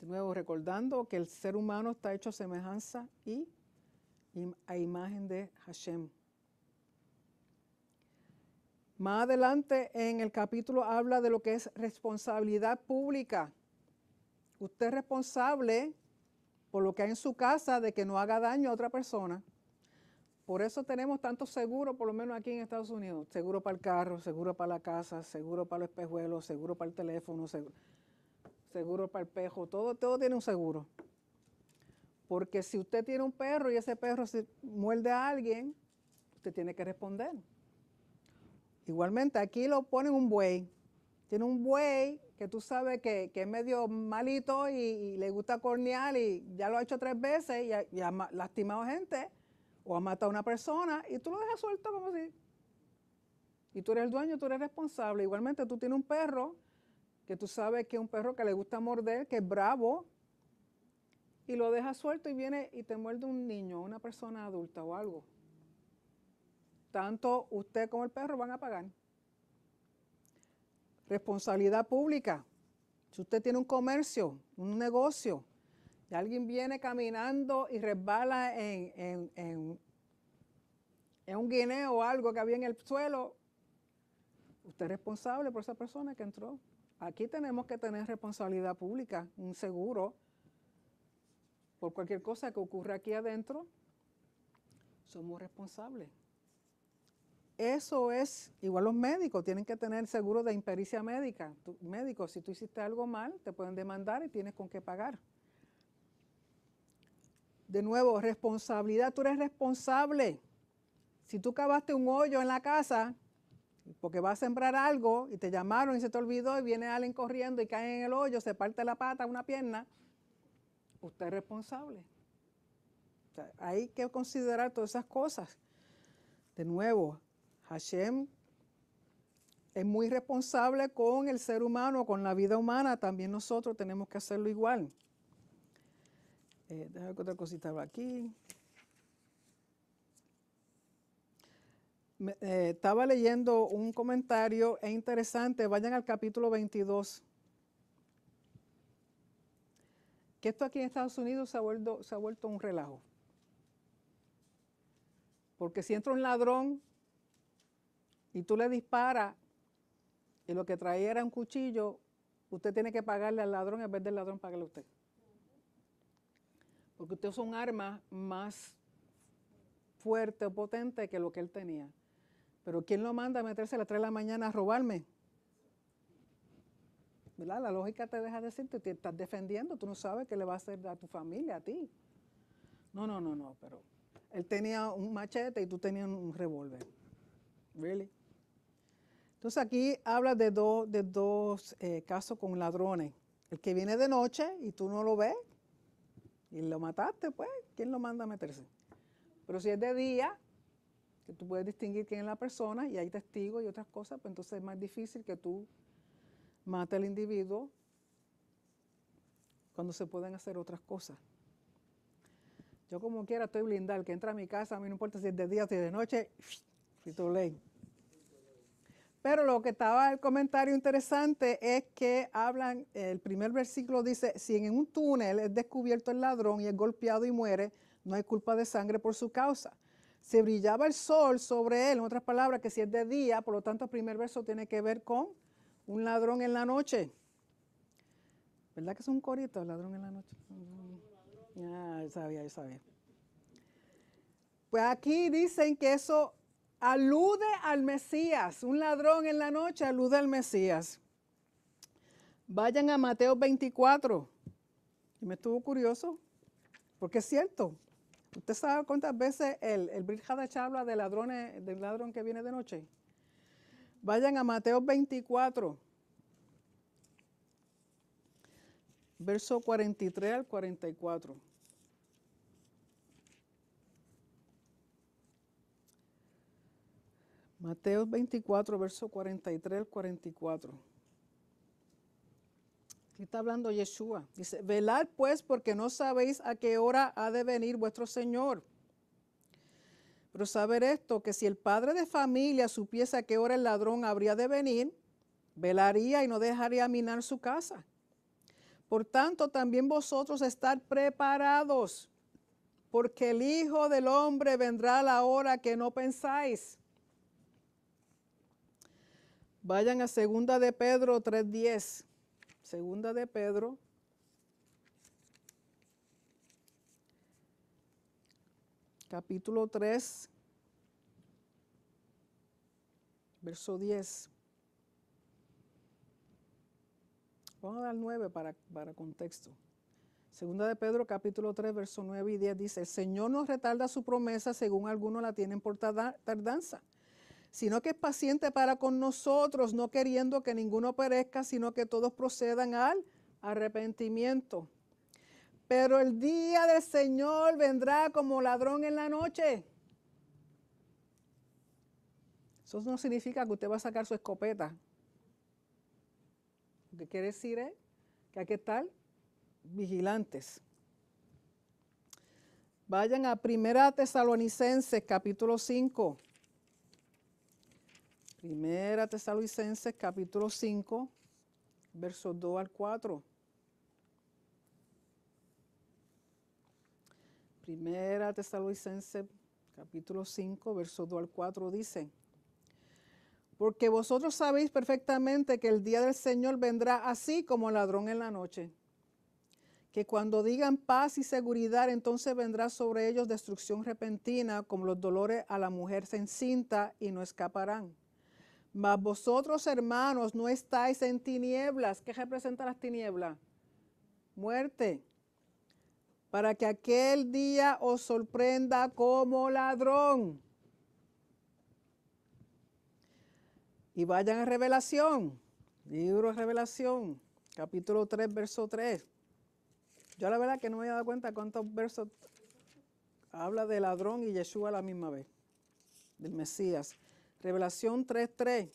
De nuevo, recordando que el ser humano está hecho a semejanza y a imagen de Hashem. Más adelante en el capítulo habla de lo que es responsabilidad pública. Usted es responsable por lo que hay en su casa, de que no haga daño a otra persona. Por eso tenemos tantos seguros, por lo menos aquí en Estados Unidos. Seguro para el carro, seguro para la casa, seguro para los espejuelos, seguro para el teléfono, seguro para el perro. Todo tiene un seguro. Porque si usted tiene un perro y ese perro se muerde a alguien, usted tiene que responder. Igualmente, aquí lo ponen un buey. Tiene un buey que tú sabes que es medio malito y le gusta cornear y ya lo ha hecho 3 veces y ha lastimado gente o ha matado a una persona y tú lo dejas suelto como si... Y tú eres el dueño, tú eres responsable. Igualmente, tú tienes un perro que tú sabes que es un perro que le gusta morder, que es bravo y lo dejas suelto y viene y te muerde un niño, una persona adulta o algo. Tanto usted como el perro van a pagar. Responsabilidad pública. Si usted tiene un comercio, un negocio, y alguien viene caminando y resbala en un guineo o algo que había en el suelo, usted es responsable por esa persona que entró. Aquí tenemos que tener responsabilidad pública, un seguro, por cualquier cosa que ocurra aquí adentro, somos responsables. Eso es, igual los médicos tienen que tener seguro de impericia médica. Médico, si tú hiciste algo mal, te pueden demandar y tienes con qué pagar. De nuevo, responsabilidad, tú eres responsable. Si tú cavaste un hoyo en la casa, porque vas a sembrar algo, y te llamaron y se te olvidó, y viene alguien corriendo y cae en el hoyo, se parte la pata, una pierna, usted es responsable. O sea, hay que considerar todas esas cosas. De nuevo, Hashem es muy responsable con el ser humano, con la vida humana. También nosotros tenemos que hacerlo igual. Déjame ver que otra cosita va aquí. Estaba leyendo un comentario, es interesante. Vayan al capítulo 22. Que esto aquí en Estados Unidos se ha vuelto un relajo. Porque si entra un ladrón y tú le disparas, y lo que traía era un cuchillo, usted tiene que pagarle al ladrón, en vez del ladrón pagarle a usted. Porque usted usa un arma más fuerte o potente que lo que él tenía. Pero ¿quién lo manda a meterse a las 3 de la mañana a robarme? ¿Verdad? La lógica te deja decirte, te estás defendiendo, tú no sabes qué le va a hacer a tu familia, a ti. No, pero él tenía un machete y tú tenías un revólver. Really. Entonces aquí habla de dos casos con ladrones. El que viene de noche y tú no lo ves y lo mataste, pues, ¿quién lo manda a meterse? Pero si es de día, que tú puedes distinguir quién es la persona y hay testigos y otras cosas, pues entonces es más difícil que tú mates al individuo cuando se pueden hacer otras cosas. Yo como quiera estoy blindado, el que entra a mi casa, a mí no importa si es de día o si es de noche, pero lo que estaba el comentario interesante es que hablan, el primer versículo dice, si en un túnel es descubierto el ladrón y es golpeado y muere, no hay culpa de sangre por su causa. Se brillaba el sol sobre él, en otras palabras, que si es de día, por lo tanto el primer verso tiene que ver con un ladrón en la noche. ¿Verdad que es un corito el ladrón en la noche? Ah, yo sabía. Pues aquí dicen que eso alude al Mesías, un ladrón en la noche alude al Mesías. Vayan a Mateo 24. Y me estuvo curioso, porque es cierto. ¿Usted sabe cuántas veces el Brit Hadash habla de ladrones, del ladrón que viene de noche? Vayan a Mateo 24, verso 43 al 44. Mateo 24, verso 43 al 44. Aquí está hablando Yeshua. Dice, velad pues, porque no sabéis a qué hora ha de venir vuestro Señor. Pero saber esto, que si el padre de familia supiese a qué hora el ladrón habría de venir, velaría y no dejaría minar su casa. Por tanto, también vosotros estad preparados, porque el Hijo del Hombre vendrá a la hora que no pensáis. Vayan a 2 de Pedro 3:10. 2 de Pedro 3, verso 10. Vamos a dar 9 para contexto. 2 de Pedro 3, verso 9 y 10 dice, el Señor no retarda su promesa según algunos la tienen por tardanza, sino que es paciente para con nosotros, no queriendo que ninguno perezca, sino que todos procedan al arrepentimiento. Pero el día del Señor vendrá como ladrón en la noche. Eso no significa que usted va a sacar su escopeta. Lo que quiere decir es que hay que estar vigilantes. Vayan a 1 Tesalonicenses, capítulo 5. 1 Tesalonicenses, capítulo 5, versos 2 al 4. 1 Tesalonicenses capítulo 5, versos 2 al 4 dice, porque vosotros sabéis perfectamente que el día del Señor vendrá así como ladrón en la noche, que cuando digan paz y seguridad, entonces vendrá sobre ellos destrucción repentina, como los dolores a la mujer se encinta y no escaparán. Mas vosotros, hermanos, no estáis en tinieblas. ¿Qué representa las tinieblas? Muerte. Para que aquel día os sorprenda como ladrón. Y vayan a Revelación, libro de Revelación, capítulo 3, verso 3. Yo la verdad que no me he dado cuenta cuántos versos habla de ladrón y Yeshua a la misma vez, del Mesías. Revelación 3, 3.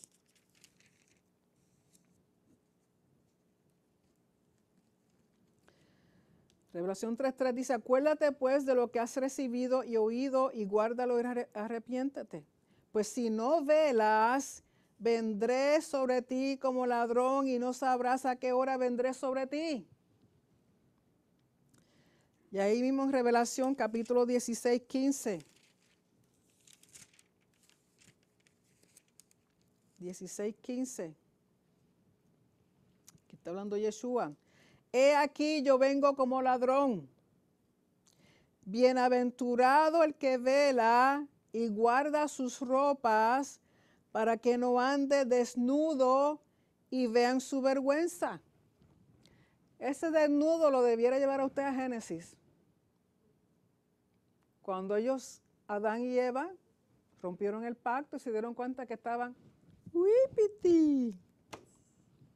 Revelación 3.3 dice, acuérdate pues de lo que has recibido y oído y guárdalo y arrepiéntete. Pues si no velas, vendré sobre ti como ladrón y no sabrás a qué hora vendré sobre ti. Y ahí mismo en Revelación capítulo 16.15. 16.15. Aquí está hablando Yeshua. He aquí yo vengo como ladrón. Bienaventurado el que vela y guarda sus ropas para que no ande desnudo y vean su vergüenza. Ese desnudo lo debiera llevar a usted a Génesis. Cuando ellos, Adán y Eva, rompieron el pacto y se dieron cuenta que estaban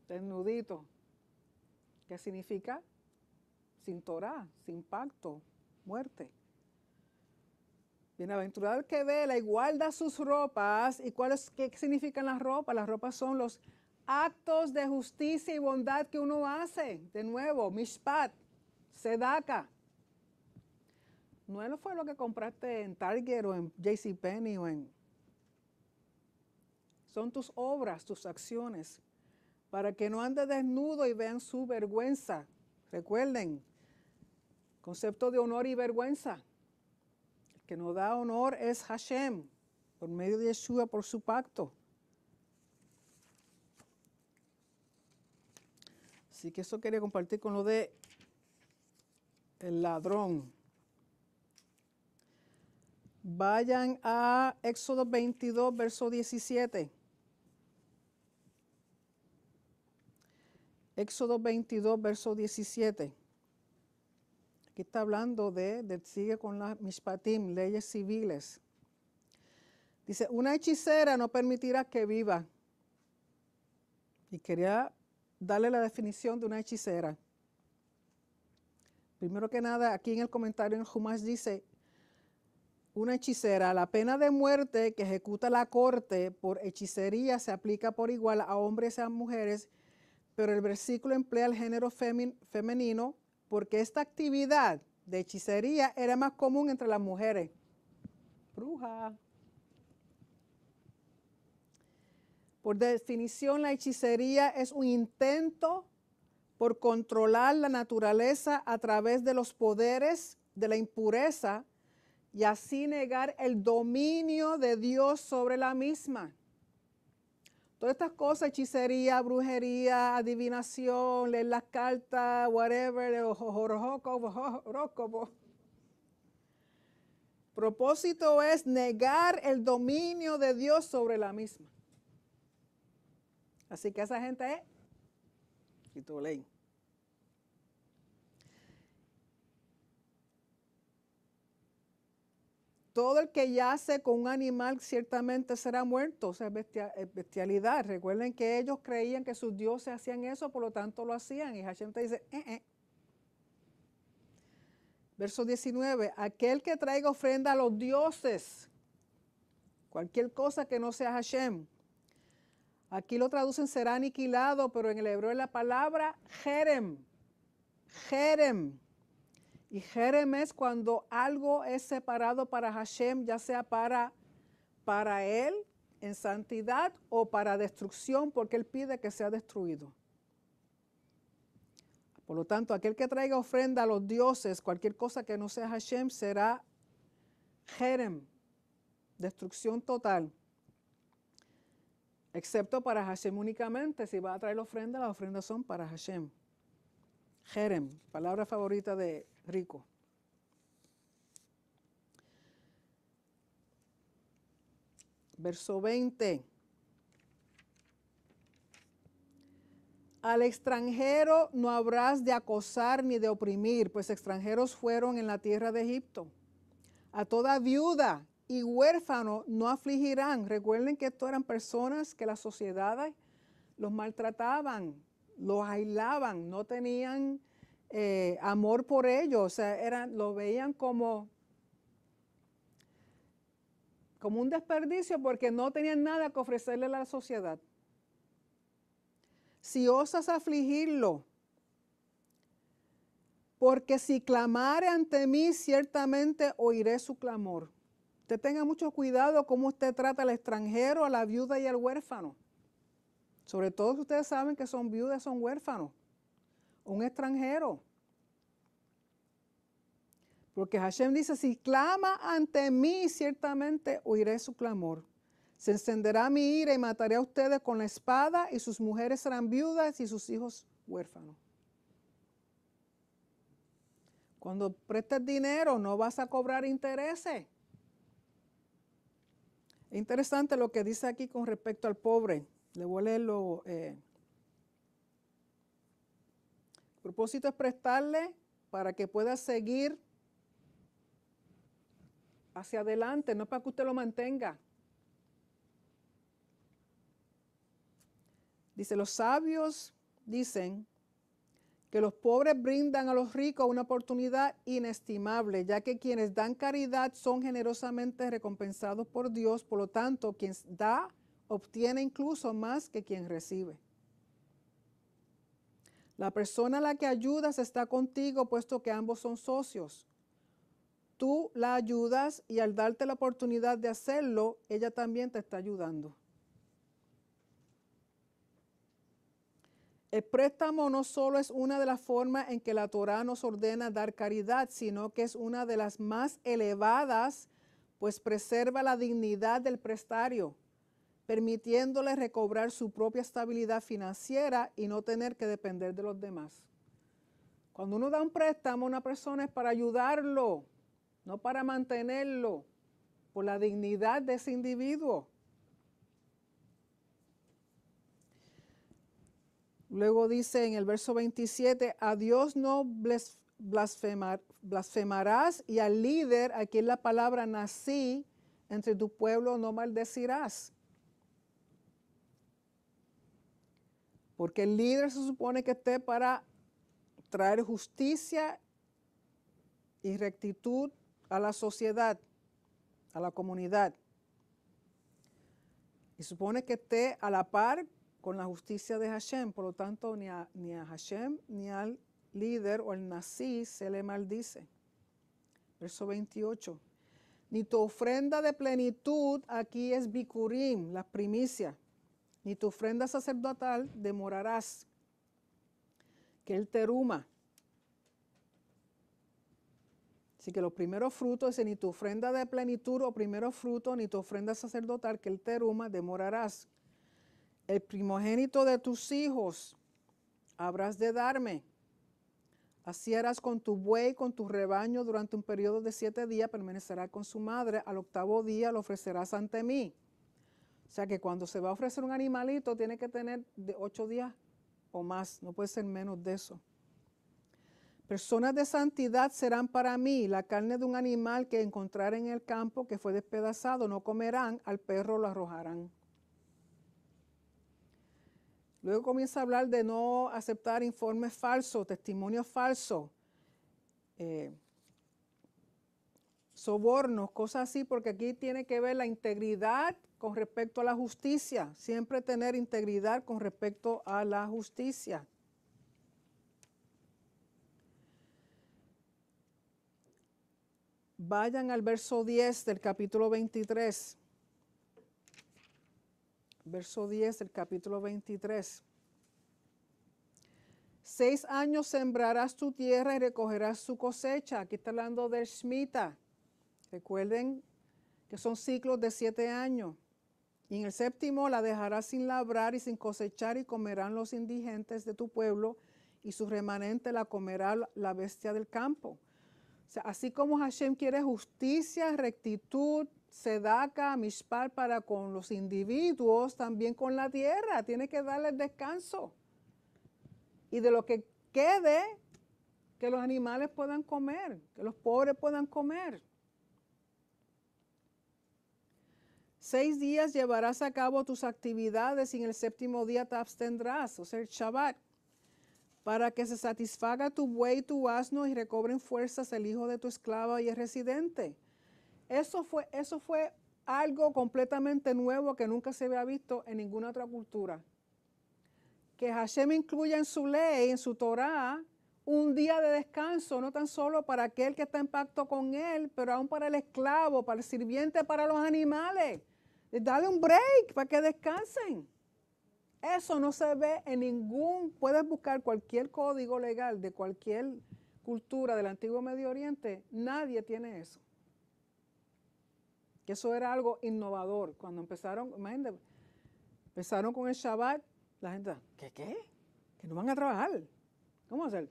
desnuditos. ¿Qué significa? Sin Torá, sin pacto, muerte. Bienaventurado el que vela y guarda sus ropas. ¿Y qué significan las ropas? Las ropas son los actos de justicia y bondad que uno hace. De nuevo, Mishpat, Sedaka. No fue lo que compraste en Target o en JCPenney o en... Son tus obras, tus acciones, para que no ande desnudo y vean su vergüenza. Recuerden, concepto de honor y vergüenza. El que nos da honor es Hashem, por medio de Yeshua, por su pacto. Así que eso quería compartir con lo de el ladrón. Vayan a Éxodo 22, verso 17. Éxodo 22, verso 17. Aquí está hablando de sigue con las Mishpatim, leyes civiles. Dice, una hechicera no permitirá que viva. Y quería darle la definición de una hechicera. Primero que nada, aquí en el comentario en el Chumash dice, una hechicera, la pena de muerte que ejecuta la corte por hechicería se aplica por igual a hombres y a mujeres, pero el versículo emplea el género femenino porque esta actividad de hechicería era más común entre las mujeres. Bruja. Por definición, la hechicería es un intento por controlar la naturaleza a través de los poderes de la impureza y así negar el dominio de Dios sobre la misma. Todas estas cosas, hechicería, brujería, adivinación, leer las cartas, whatever, horóscopo. Propósito es negar el dominio de Dios sobre la misma. Así que esa gente es Kitolén. Todo el que yace con un animal ciertamente será muerto, o sea, bestialidad. Recuerden que ellos creían que sus dioses hacían eso, por lo tanto lo hacían. Y Hashem te dice, Verso 19, aquel que traiga ofrenda a los dioses, cualquier cosa que no sea Hashem. Aquí lo traducen será aniquilado, pero en el hebreo es la palabra Jerem. Jerem. Y Jerem es cuando algo es separado para Hashem, ya sea para él en santidad o para destrucción, porque él pide que sea destruido. Por lo tanto, aquel que traiga ofrenda a los dioses, cualquier cosa que no sea Hashem, será Jerem, destrucción total. Excepto para Hashem únicamente, si va a traer ofrenda, las ofrendas son para Hashem. Jerem, palabra favorita de Rico. Verso 20. Al extranjero no habrás de acosar ni de oprimir, pues extranjeros fueron en la tierra de Egipto. A toda viuda y huérfano no afligirán. Recuerden que esto eran personas que las sociedades los maltrataban, los aislaban, no tenían amor por ellos. O sea, lo veían como un desperdicio porque no tenían nada que ofrecerle a la sociedad. Si osas afligirlo, porque si clamare ante mí, ciertamente oiré su clamor. Usted tenga mucho cuidado cómo usted trata al extranjero, a la viuda y al huérfano. Sobre todo que ustedes saben que son viudas, son huérfanos. Un extranjero. Porque Hashem dice, si clama ante mí, ciertamente oiré su clamor. Se encenderá mi ira y mataré a ustedes con la espada y sus mujeres serán viudas y sus hijos huérfanos. Cuando prestes dinero no vas a cobrar intereses. Es interesante lo que dice aquí con respecto al pobre. Le voy a leerlo. El propósito es prestarle para que pueda seguir hacia adelante, no para que usted lo mantenga. Dice, los sabios dicen que los pobres brindan a los ricos una oportunidad inestimable, ya que quienes dan caridad son generosamente recompensados por Dios, por lo tanto, quien da obtiene incluso más que quien recibe. La persona a la que ayudas está contigo, puesto que ambos son socios. Tú la ayudas y al darte la oportunidad de hacerlo, ella también te está ayudando. El préstamo no solo es una de las formas en que la Torá nos ordena dar caridad, sino que es una de las más elevadas, pues preserva la dignidad del prestario, permitiéndole recobrar su propia estabilidad financiera y no tener que depender de los demás. Cuando uno da un préstamo a una persona es para ayudarlo, no para mantenerlo, por la dignidad de ese individuo. Luego dice en el verso 27, a Dios no blasfemarás y al líder, aquí es la palabra nací, entre tu pueblo no maldecirás. Porque el líder se supone que esté para traer justicia y rectitud a la sociedad, a la comunidad. Y supone que esté a la par con la justicia de Hashem. Por lo tanto, ni a Hashem ni al líder o al nací se le maldice. Verso 28. Ni tu ofrenda de plenitud, aquí es bikurim, las primicias, ni tu ofrenda sacerdotal demorarás, que el teruma. Así que los primeros frutos, dice, ni tu ofrenda de plenitud o primeros frutos, ni tu ofrenda sacerdotal, que el teruma, demorarás. El primogénito de tus hijos habrás de darme. Así harás con tu buey, con tu rebaño, durante un periodo de 7 días, permanecerá con su madre, al 8º día lo ofrecerás ante mí. O sea que cuando se va a ofrecer un animalito, tiene que tener de 8 días o más, no puede ser menos de eso. Personas de santidad serán para mí, la carne de un animal que encontrar en el campo que fue despedazado no comerán, al perro lo arrojarán. Luego comienza a hablar de no aceptar informes falsos, testimonios falsos, sobornos, cosas así, porque aquí tiene que ver la integridad con respecto a la justicia. Siempre tener integridad con respecto a la justicia. Vayan al verso 10 del capítulo 23. Verso 10 del capítulo 23. 6 años sembrarás tu tierra y recogerás su cosecha. Aquí está hablando del Shemitah. Recuerden que son ciclos de 7 años. Y en el 7º la dejarás sin labrar y sin cosechar y comerán los indigentes de tu pueblo y su remanente la comerá la bestia del campo. O sea, así como Hashem quiere justicia, rectitud, Sedaka, Mishpat para con los individuos, también con la tierra. Tiene que darles descanso. Y de lo que quede, que los animales puedan comer, que los pobres puedan comer. 6 días llevarás a cabo tus actividades y en el 7º día te abstendrás, o sea, el Shabbat, para que se satisfaga tu buey y tu asno y recobren fuerzas el hijo de tu esclava y el residente. Eso fue algo completamente nuevo que nunca se había visto en ninguna otra cultura. Que Hashem incluya en su ley, en su Torá, un día de descanso, no tan solo para aquel que está en pacto con él, pero aún para el esclavo, para el sirviente, para los animales. Dale un break para que descansen. Eso no se ve en ningún... Puedes buscar cualquier código legal de cualquier cultura del antiguo Medio Oriente. Nadie tiene eso. Que eso era algo innovador. Cuando empezaron, imagínate, empezaron con el Shabbat, la gente, ¿qué? Que no van a trabajar. ¿Cómo hacer?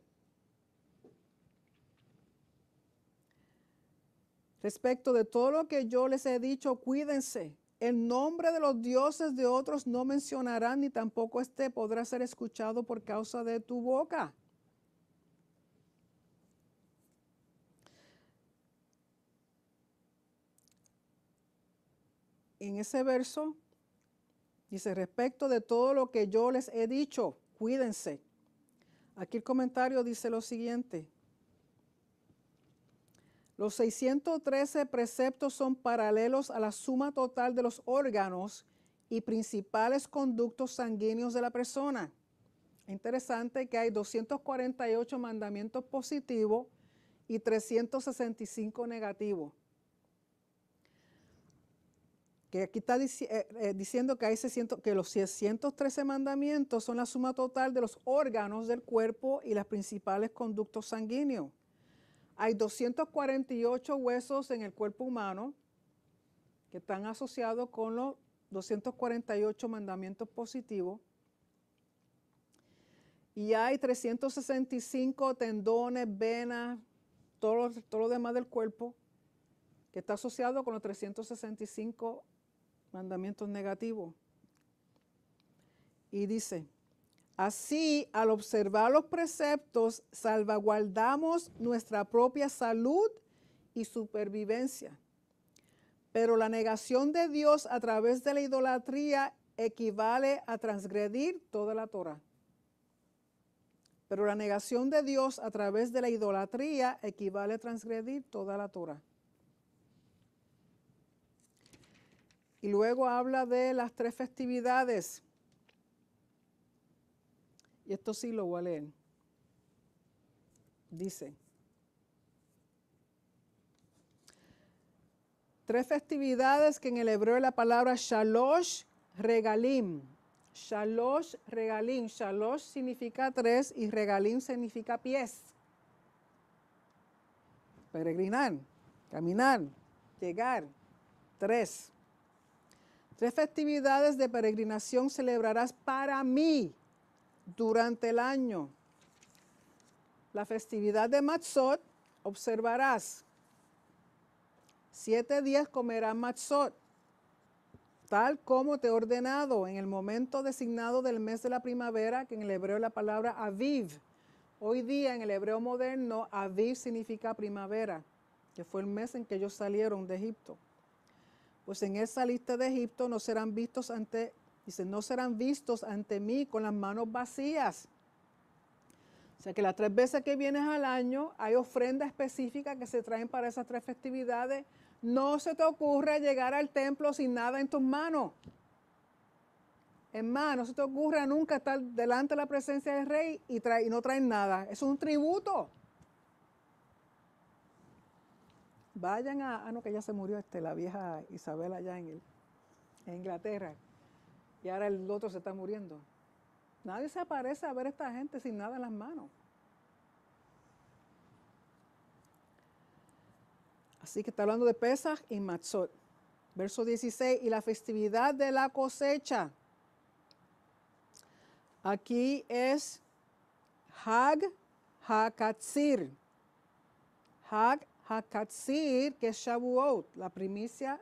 Respecto de todo lo que yo les he dicho, cuídense. El nombre de los dioses de otros no mencionarán, ni tampoco este podrá ser escuchado por causa de tu boca. En ese verso dice, respecto de todo lo que yo les he dicho, cuídense. Aquí el comentario dice lo siguiente. Los 613 preceptos son paralelos a la suma total de los órganos y principales conductos sanguíneos de la persona. Interesante que hay 248 mandamientos positivos y 365 negativos. Que aquí está diciendo que, que los 613 mandamientos son la suma total de los órganos del cuerpo y los principales conductos sanguíneos. Hay 248 huesos en el cuerpo humano que están asociados con los 248 mandamientos positivos. Y hay 365 tendones, venas, todo lo demás del cuerpo que está asociado con los 365 mandamientos negativos. Y dice, Así, al observar los preceptos, salvaguardamos nuestra propia salud y supervivencia. Pero la negación de Dios a través de la idolatría equivale a transgredir toda la Torá. Pero la negación de Dios a través de la idolatría equivale a transgredir toda la Torá. Y luego habla de las tres festividades. Y esto sí lo voy a leer. Dice: tres festividades que en el hebreo es la palabra shalosh regalim. Shalosh regalim. Shalosh significa tres y regalim significa pies. Peregrinar, caminar, llegar. Tres. Tres festividades de peregrinación celebrarás para mí durante el año. La festividad de Matzot observarás. 7 días comerás Matzot, tal como te he ordenado en el momento designado del mes de la primavera, que en el hebreo es la palabra Aviv. Hoy día en el hebreo moderno, Aviv significa primavera, que fue el mes en que ellos salieron de Egipto. Pues en esa lista de Egipto no serán vistos ante, dice, no serán vistos ante mí con las manos vacías. O sea que las 3 veces que vienes al año hay ofrendas específicas que se traen para esas 3 festividades. No se te ocurra llegar al templo sin nada en tus manos. Es más, no se te ocurra nunca estar delante de la presencia del rey y no traer nada. Es un tributo. Vayan a... Ah, no, que ya se murió la vieja Isabel allá en Inglaterra. Y ahora el otro se está muriendo. Nadie se aparece a ver a esta gente sin nada en las manos. Así que está hablando de Pesaj y Matzot. Verso 16, y la festividad de la cosecha. Aquí es Hag HaKatzir. Hag HaKatzir, que es Shavuot, la primicia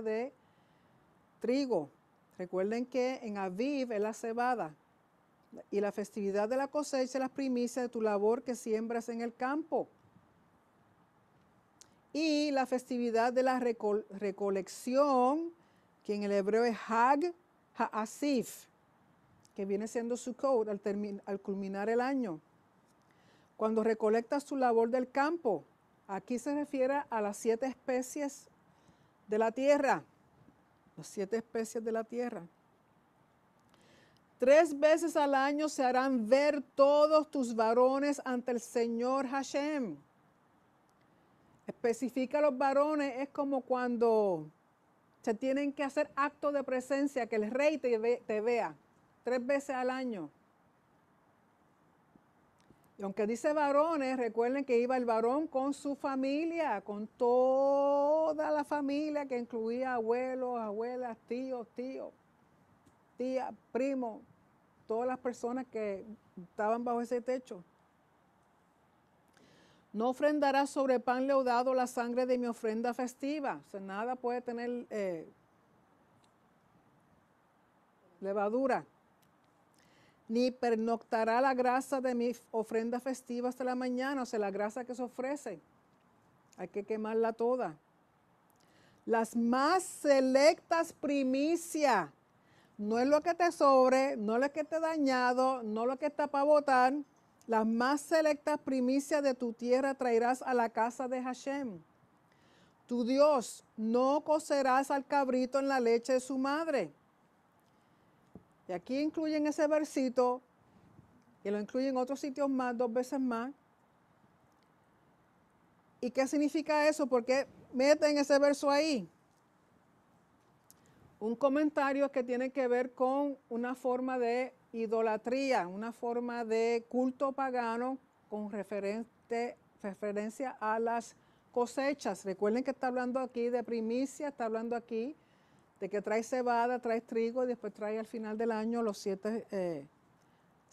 de trigo. Recuerden que en Aviv es la cebada. Y la festividad de la cosecha es la primicia de tu labor que siembras en el campo. Y la festividad de la recolección, que en el hebreo es Hag HaAsif, que viene siendo Sukkot al culminar el año. Cuando recolectas tu labor del campo, aquí se refiere a las 7 especies de la tierra. Las 7 especies de la tierra. 3 veces al año se harán ver todos tus varones ante el Señor Hashem. Especifica a los varones, es como cuando se tienen que hacer actos de presencia, que el rey te vea 3 veces al año. Y aunque dice varones, recuerden que iba el varón con su familia, con toda la familia que incluía abuelos, abuelas, tíos, tías, primos, todas las personas que estaban bajo ese techo. No ofrendarás sobre pan leudado la sangre de mi ofrenda festiva. O sea, nada puede tener levadura. Ni pernoctará la grasa de mi ofrenda festiva hasta la mañana, o sea, la grasa que se ofrece. Hay que quemarla toda. Las más selectas primicias, no es lo que te sobre, no es lo que te ha dañado, no es lo que está para botar. Las más selectas primicias de tu tierra traerás a la casa de Hashem. Tu Dios, no cocerás al cabrito en la leche de su madre. Y aquí incluyen ese versito, y lo incluyen en otros sitios más, 2 veces más. ¿Y qué significa eso? ¿Por qué meten ese verso ahí? Un comentario que tiene que ver con una forma de idolatría, una forma de culto pagano con referencia a las cosechas. Recuerden que está hablando aquí de primicia, está hablando aquí de que trae cebada, trae trigo y después trae al final del año los 7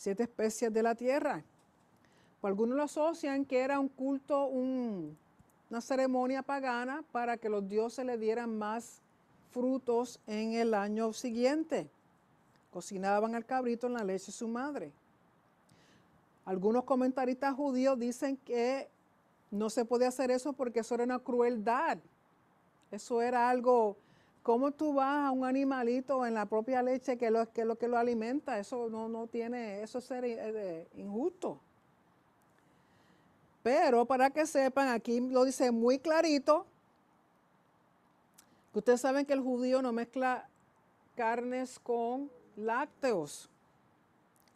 especies de la tierra. Pues algunos lo asocian que era un culto, una ceremonia pagana para que los dioses le dieran más frutos en el año siguiente. Cocinaban al cabrito en la leche de su madre. Algunos comentaristas judíos dicen que no se podía hacer eso porque eso era una crueldad. Eso era algo, ¿cómo tú vas a un animalito en la propia leche que lo alimenta? Eso no tiene, eso es injusto. Pero para que sepan, aquí lo dice muy clarito, que ustedes saben que el judío no mezcla carnes con lácteos.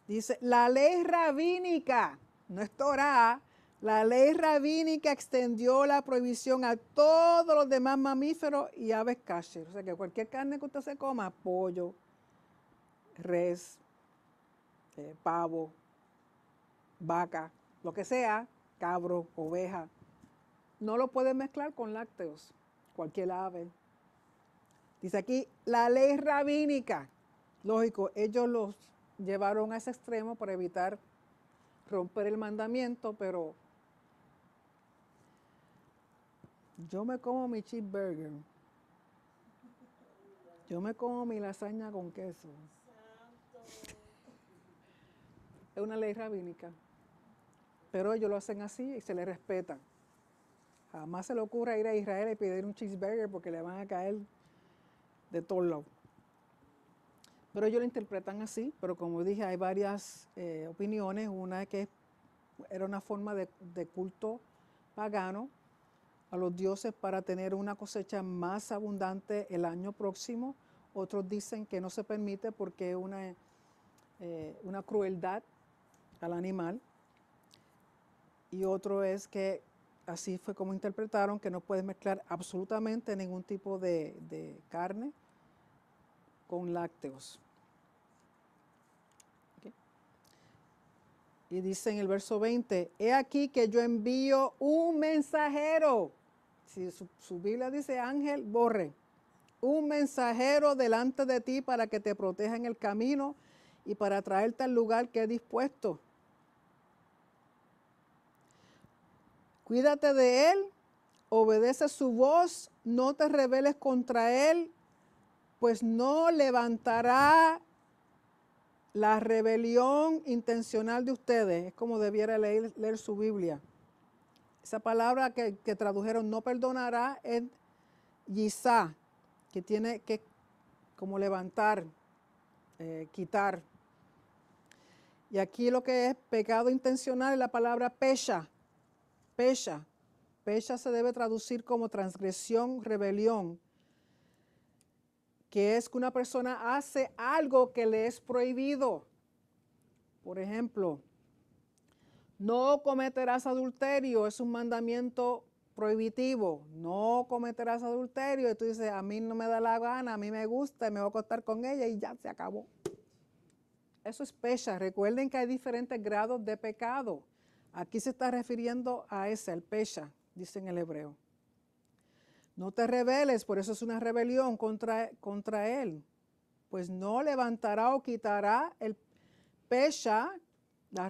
Dice, la ley rabínica, no es Torá, la ley rabínica extendió la prohibición a todos los demás mamíferos y aves kasher. O sea que cualquier carne que usted se coma, pollo, res, pavo, vaca, lo que sea, cabro, oveja, no lo puede mezclar con lácteos, cualquier ave. Dice aquí, la ley rabínica. Lógico, ellos los llevaron a ese extremo para evitar romper el mandamiento, pero... yo me como mi cheeseburger. Yo me como mi lasaña con queso. Santo. Es una ley rabínica. Pero ellos lo hacen así y se les respetan. Jamás se le ocurra ir a Israel y pedir un cheeseburger porque le van a caer de todos lados. Pero ellos lo interpretan así. Pero como dije, hay varias opiniones. Una que era una forma de culto pagano a los dioses para tener una cosecha más abundante el año próximo. Otros dicen que no se permite porque es una crueldad al animal. Y otro es que así fue como interpretaron que no puedes mezclar absolutamente ningún tipo de carne con lácteos. ¿Okay? Y dice en el verso 20, he aquí que yo envío un mensajero. Si su Biblia dice ángel, borre. Un mensajero delante de ti para que te proteja en el camino y para traerte al lugar que he dispuesto. Cuídate de él, obedece su voz, no te rebeles contra él, pues no levantará la rebelión intencional de ustedes. Es como debiera leer su Biblia. Esa palabra que tradujeron no perdonará es yizá, que tiene que como levantar, quitar. Y aquí lo que es pecado intencional es la palabra pesha. Pesha. Pesha se debe traducir como transgresión, rebelión, que es que una persona hace algo que le es prohibido. Por ejemplo, no cometerás adulterio, es un mandamiento prohibitivo. No cometerás adulterio y tú dices, a mí no me da la gana, a mí me gusta, me voy a acostar con ella y ya se acabó. Eso es pesha. Recuerden que hay diferentes grados de pecado. Aquí se está refiriendo a ese, al pesha, dice en el hebreo. No te rebeles, por eso es una rebelión contra él. Pues no levantará o quitará el pesha, la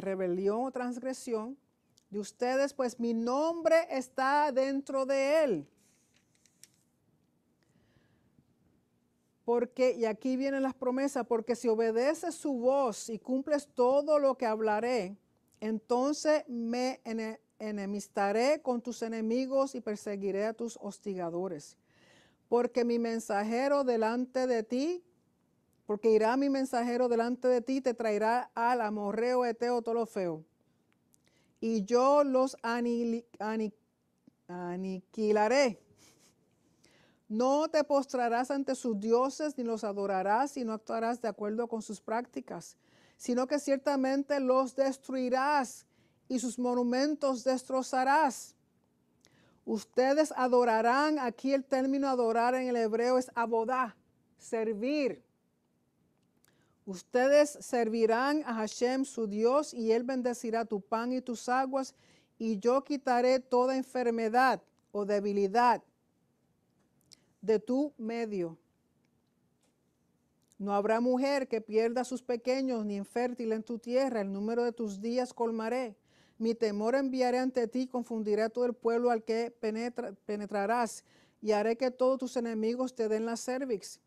rebelión o transgresión de ustedes, pues mi nombre está dentro de él. Porque, y aquí vienen las promesas, porque si obedeces su voz y cumples todo lo que hablaré, entonces me enemistaré con tus enemigos y perseguiré a tus hostigadores. Porque mi mensajero delante de ti, porque irá mi mensajero delante de ti, te traerá al amorreo, eteo, tolofeo. Y yo los aniquilaré. No te postrarás ante sus dioses, ni los adorarás, y no actuarás de acuerdo con sus prácticas, sino que ciertamente los destruirás y sus monumentos destrozarás. Ustedes adorarán, aquí el término adorar en el hebreo es abodá, servir. Ustedes servirán a Hashem, su Dios, y él bendecirá tu pan y tus aguas, y yo quitaré toda enfermedad o debilidad de tu medio. No habrá mujer que pierda a sus pequeños, ni infértil en tu tierra. El número de tus días colmaré. Mi temor enviaré ante ti, confundiré a todo el pueblo al que penetrarás, y haré que todos tus enemigos te den la cerviz.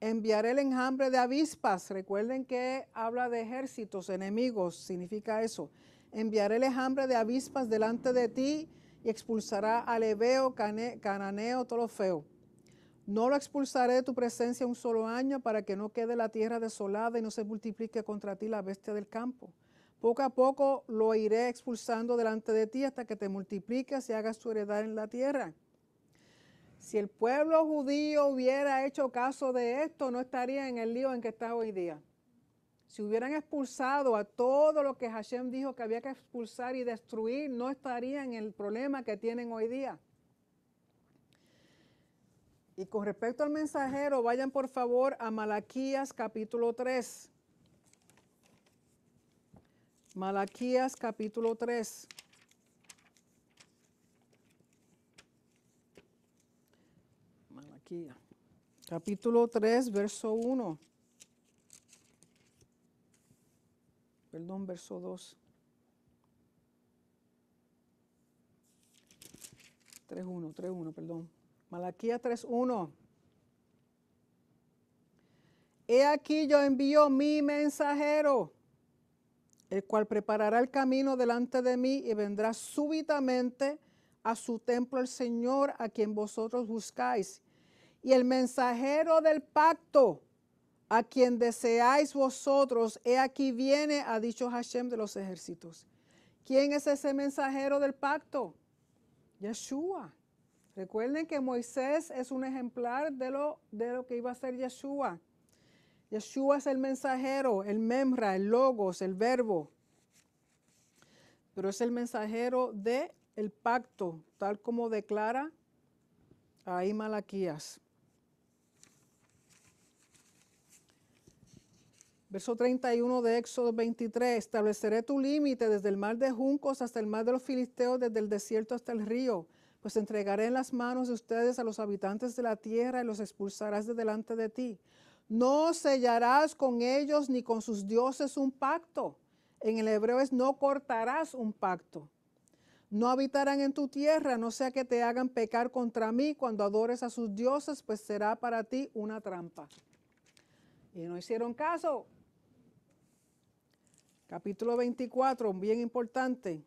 Enviaré el enjambre de avispas. Recuerden que habla de ejércitos, enemigos, significa eso. Enviaré el enjambre de avispas delante de ti y expulsará al heveo, cananeo, todo lo feo. No lo expulsaré de tu presencia un solo año para que no quede la tierra desolada y no se multiplique contra ti la bestia del campo. Poco a poco lo iré expulsando delante de ti hasta que te multipliques y hagas tu heredad en la tierra. Si el pueblo judío hubiera hecho caso de esto, no estaría en el lío en que está hoy día. Si hubieran expulsado a todo lo que Hashem dijo que había que expulsar y destruir, no estarían en el problema que tienen hoy día. Y con respecto al mensajero, vayan por favor a Malaquías capítulo 3. Malaquías capítulo 3. Capítulo 3, verso 1. Perdón, verso 2. 3:1, perdón. Malaquías 3:1. He aquí yo envío mi mensajero, el cual preparará el camino delante de mí y vendrá súbitamente a su templo el Señor a quien vosotros buscáis. Y el mensajero del pacto, a quien deseáis vosotros, he aquí viene, ha dicho Hashem de los ejércitos. ¿Quién es ese mensajero del pacto? Yeshua. Recuerden que Moisés es un ejemplar de lo que iba a ser Yeshua. Yeshua es el mensajero, el Memra, el Logos, el Verbo. Pero es el mensajero del pacto, tal como declara ahí Malaquías. Verso 31 de Éxodo 23, estableceré tu límite desde el mar de Juncos hasta el mar de los Filisteos, desde el desierto hasta el río, pues entregaré en las manos de ustedes a los habitantes de la tierra y los expulsarás de delante de ti. No sellarás con ellos ni con sus dioses un pacto. En el hebreo es no cortarás un pacto. No habitarán en tu tierra, no sea que te hagan pecar contra mí cuando adores a sus dioses, pues será para ti una trampa. Y no hicieron caso. Capítulo 24, bien importante.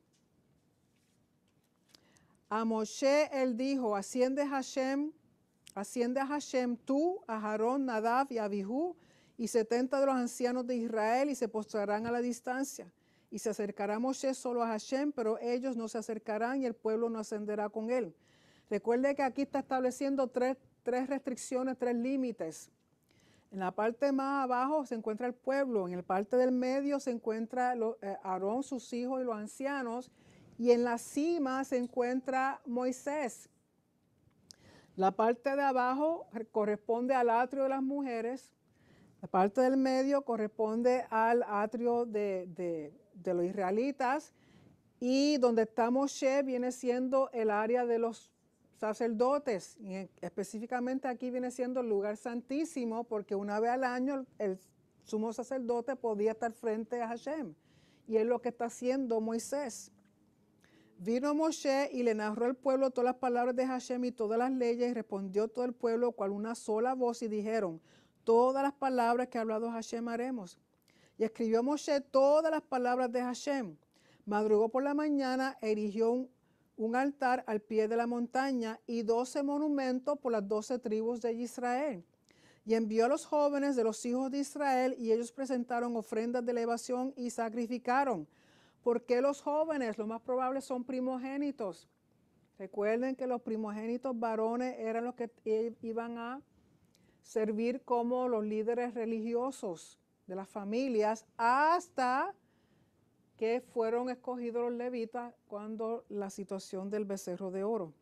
A Moshe él dijo, asciende a Hashem tú, a Aarón, Nadab y Abihu, y 70 de los ancianos de Israel, y se postrarán a la distancia. Y se acercará Moshe solo a Hashem, pero ellos no se acercarán y el pueblo no ascenderá con él. Recuerde que aquí está estableciendo tres restricciones, tres límites. En la parte más abajo se encuentra el pueblo, en la parte del medio se encuentra Aarón, sus hijos y los ancianos, y en la cima se encuentra Moisés. La parte de abajo corresponde al atrio de las mujeres, la parte del medio corresponde al atrio de los israelitas, y donde está Moshe viene siendo el área de los sacerdotes, y específicamente aquí viene siendo el lugar santísimo, porque una vez al año el sumo sacerdote podía estar frente a Hashem, y es lo que está haciendo Moisés. Vino Moshe y le narró al pueblo todas las palabras de Hashem y todas las leyes, y respondió todo el pueblo cual una sola voz, y dijeron, todas las palabras que ha hablado Hashem haremos. Y escribió Moshe todas las palabras de Hashem. Madrugó por la mañana, erigió un altar al pie de la montaña y 12 monumentos por las 12 tribus de Israel. Y envió a los jóvenes de los hijos de Israel, y ellos presentaron ofrendas de elevación y sacrificaron. ¿Por qué los jóvenes? Lo más probable son primogénitos. Recuerden que los primogénitos varones eran los que iban a servir como los líderes religiosos de las familias, hasta que fueron escogidos los levitas cuando la situación del becerro de oro.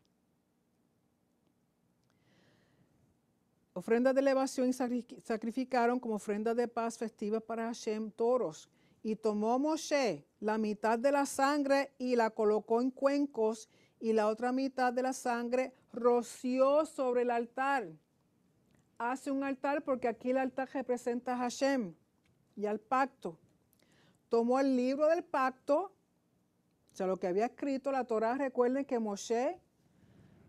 Ofrendas de elevación y sacrificaron como ofrendas de paz festivas para Hashem toros. Y tomó Moshe la mitad de la sangre y la colocó en cuencos, y la otra mitad de la sangre roció sobre el altar. Hace un altar porque aquí el altar representa a Hashem y al pacto. Tomó el libro del pacto, o sea, lo que había escrito la Torá. Recuerden que Moshe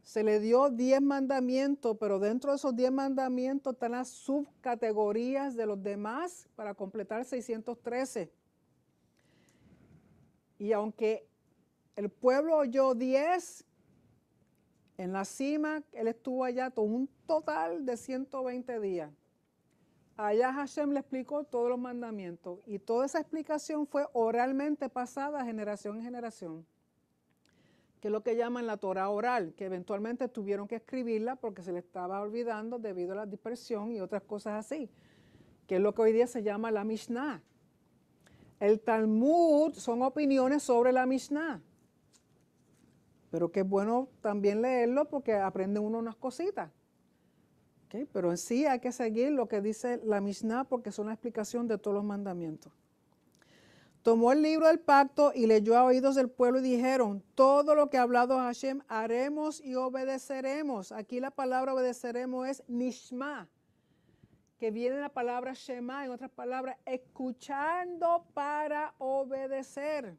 se le dio 10 mandamientos, pero dentro de esos 10 mandamientos están las subcategorías de los demás para completar 613. Y aunque el pueblo oyó 10, en la cima él estuvo allá todo un total de 120 días. Allá Hashem le explicó todos los mandamientos y toda esa explicación fue oralmente pasada generación en generación, que es lo que llaman la Torá oral, que eventualmente tuvieron que escribirla porque se le estaba olvidando debido a la dispersión y otras cosas así, que es lo que hoy día se llama la Mishnah. El Talmud son opiniones sobre la Mishnah, pero que es bueno también leerlo porque aprende uno unas cositas. ¿Okay? Pero en sí hay que seguir lo que dice la Mishnah porque es una explicación de todos los mandamientos. Tomó el libro del pacto y leyó a oídos del pueblo y dijeron, todo lo que ha hablado Hashem haremos y obedeceremos. Aquí la palabra obedeceremos es nishma, que viene la palabra shema, en otras palabras, escuchando para obedecer.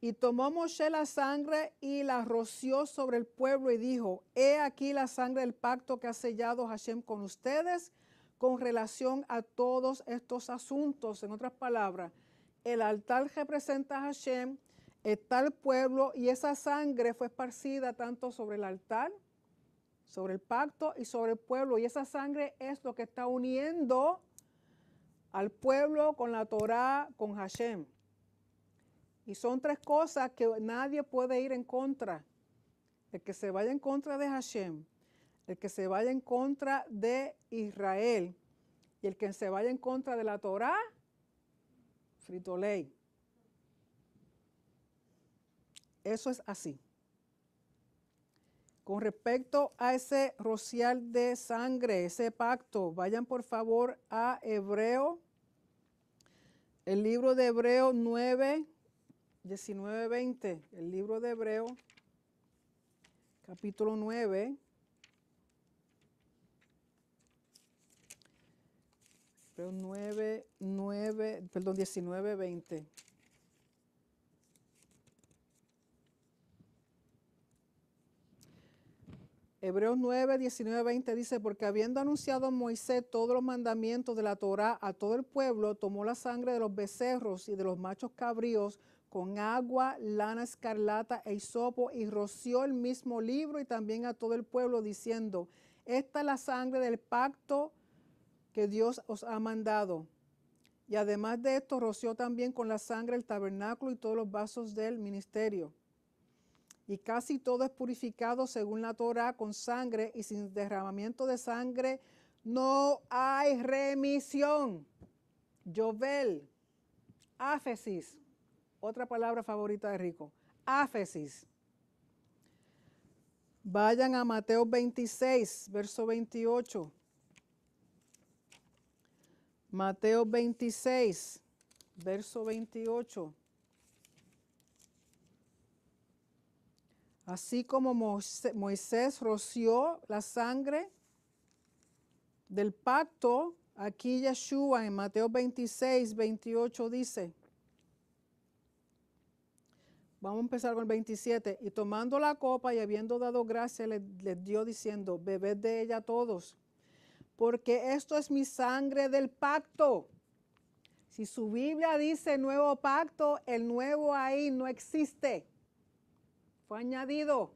Y tomó Moshe la sangre y la roció sobre el pueblo y dijo, he aquí la sangre del pacto que ha sellado Hashem con ustedes, con relación a todos estos asuntos. En otras palabras, el altar representa a Hashem, está el pueblo y esa sangre fue esparcida tanto sobre el altar, sobre el pacto y sobre el pueblo. Y esa sangre es lo que está uniendo al pueblo con la Torá, con Hashem. Y son tres cosas que nadie puede ir en contra. El que se vaya en contra de Hashem, el que se vaya en contra de Israel y el que se vaya en contra de la Torá, frito ley. Eso es así. Con respecto a ese rociar de sangre, ese pacto, vayan por favor a Hebreo, el libro de Hebreo 9, 19, 20. El libro de Hebreo, capítulo 9. Pero 19, 20. Hebreos 9, 19, 20 dice, porque habiendo anunciado Moisés todos los mandamientos de la Torá a todo el pueblo, tomó la sangre de los becerros y de los machos cabríos con agua, lana escarlata e hisopo y roció el mismo libro y también a todo el pueblo diciendo, esta es la sangre del pacto que Dios os ha mandado. Y además de esto, roció también con la sangre el tabernáculo y todos los vasos del ministerio. Y casi todo es purificado según la Torá con sangre, y sin derramamiento de sangre no hay remisión. Yovel, áfesis, otra palabra favorita de Rico, áfesis. Vayan a Mateo 26, verso 28. Mateo 26, verso 28. Así como Moisés roció la sangre del pacto, aquí Yeshua en Mateo 26, 28 dice, vamos a empezar con el 27, y tomando la copa y habiendo dado gracias, les dio diciendo, bebed de ella todos. Porque esto es mi sangre del pacto. Si su Biblia dice nuevo pacto, el nuevo ahí no existe. Fue añadido.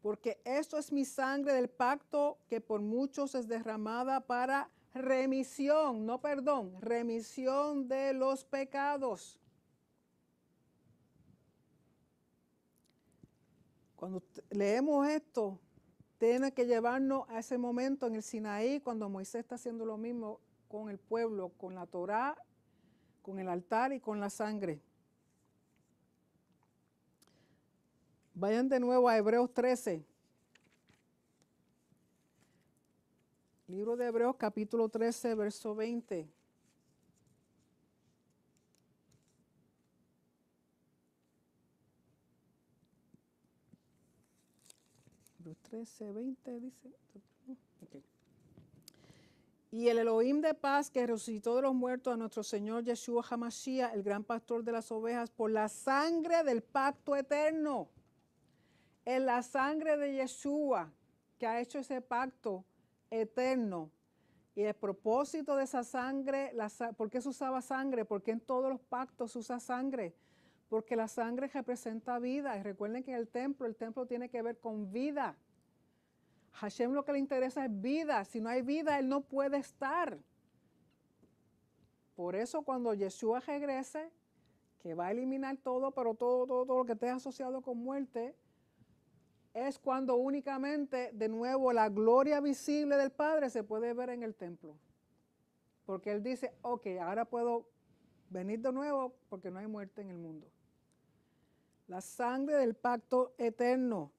Porque esto es mi sangre del pacto que por muchos es derramada para remisión, no perdón, remisión de los pecados. Cuando leemos esto, tiene que llevarnos a ese momento en el Sinaí, cuando Moisés está haciendo lo mismo con el pueblo, con la Torá, con el altar y con la sangre. Vayan de nuevo a Hebreos 13. Libro de Hebreos, capítulo 13, verso 20. Hebreos 13, 20 dice. Okay. Y el Elohim de paz que resucitó de los muertos a nuestro Señor Yeshua HaMashiach, el gran pastor de las ovejas, por la sangre del pacto eterno. Es la sangre de Yeshua que ha hecho ese pacto eterno. Y el propósito de esa sangre, ¿por qué se usaba sangre? Porque en todos los pactos se usa sangre. Porque la sangre representa vida. Y recuerden que el templo tiene que ver con vida. Hashem lo que le interesa es vida. Si no hay vida, Él no puede estar. Por eso cuando Yeshua regrese, que va a eliminar todo, pero todo lo que esté asociado con muerte, es cuando únicamente, de nuevo, la gloria visible del Padre se puede ver en el templo. Porque Él dice, ok, ahora puedo venir de nuevo porque no hay muerte en el mundo. La sangre del pacto eterno.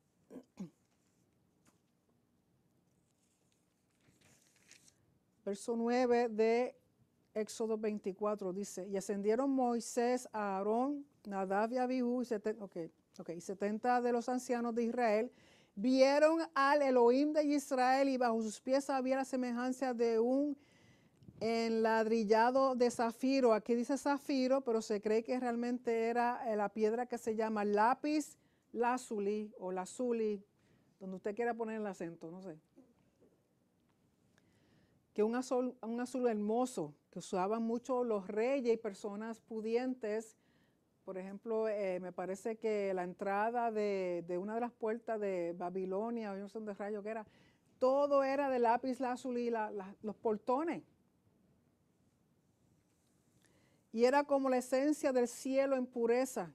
Verso 9 de Éxodo 24 dice, y ascendieron Moisés a Aarón, Nadab y Abiú, y 70 de los ancianos de Israel, vieron al Elohim de Israel, y bajo sus pies había la semejanza de un enladrillado de zafiro. Aquí dice zafiro, pero se cree que realmente era la piedra que se llama lápiz lazuli o lazuli, donde usted quiera poner el acento, no sé. Que un azul hermoso, que usaban mucho los reyes y personas pudientes. Por ejemplo, me parece que la entrada de una de las puertas de Babilonia, o yo no sé dónde rayo que era, todo era de lápiz lazuli, los portones. Y era como la esencia del cielo en pureza.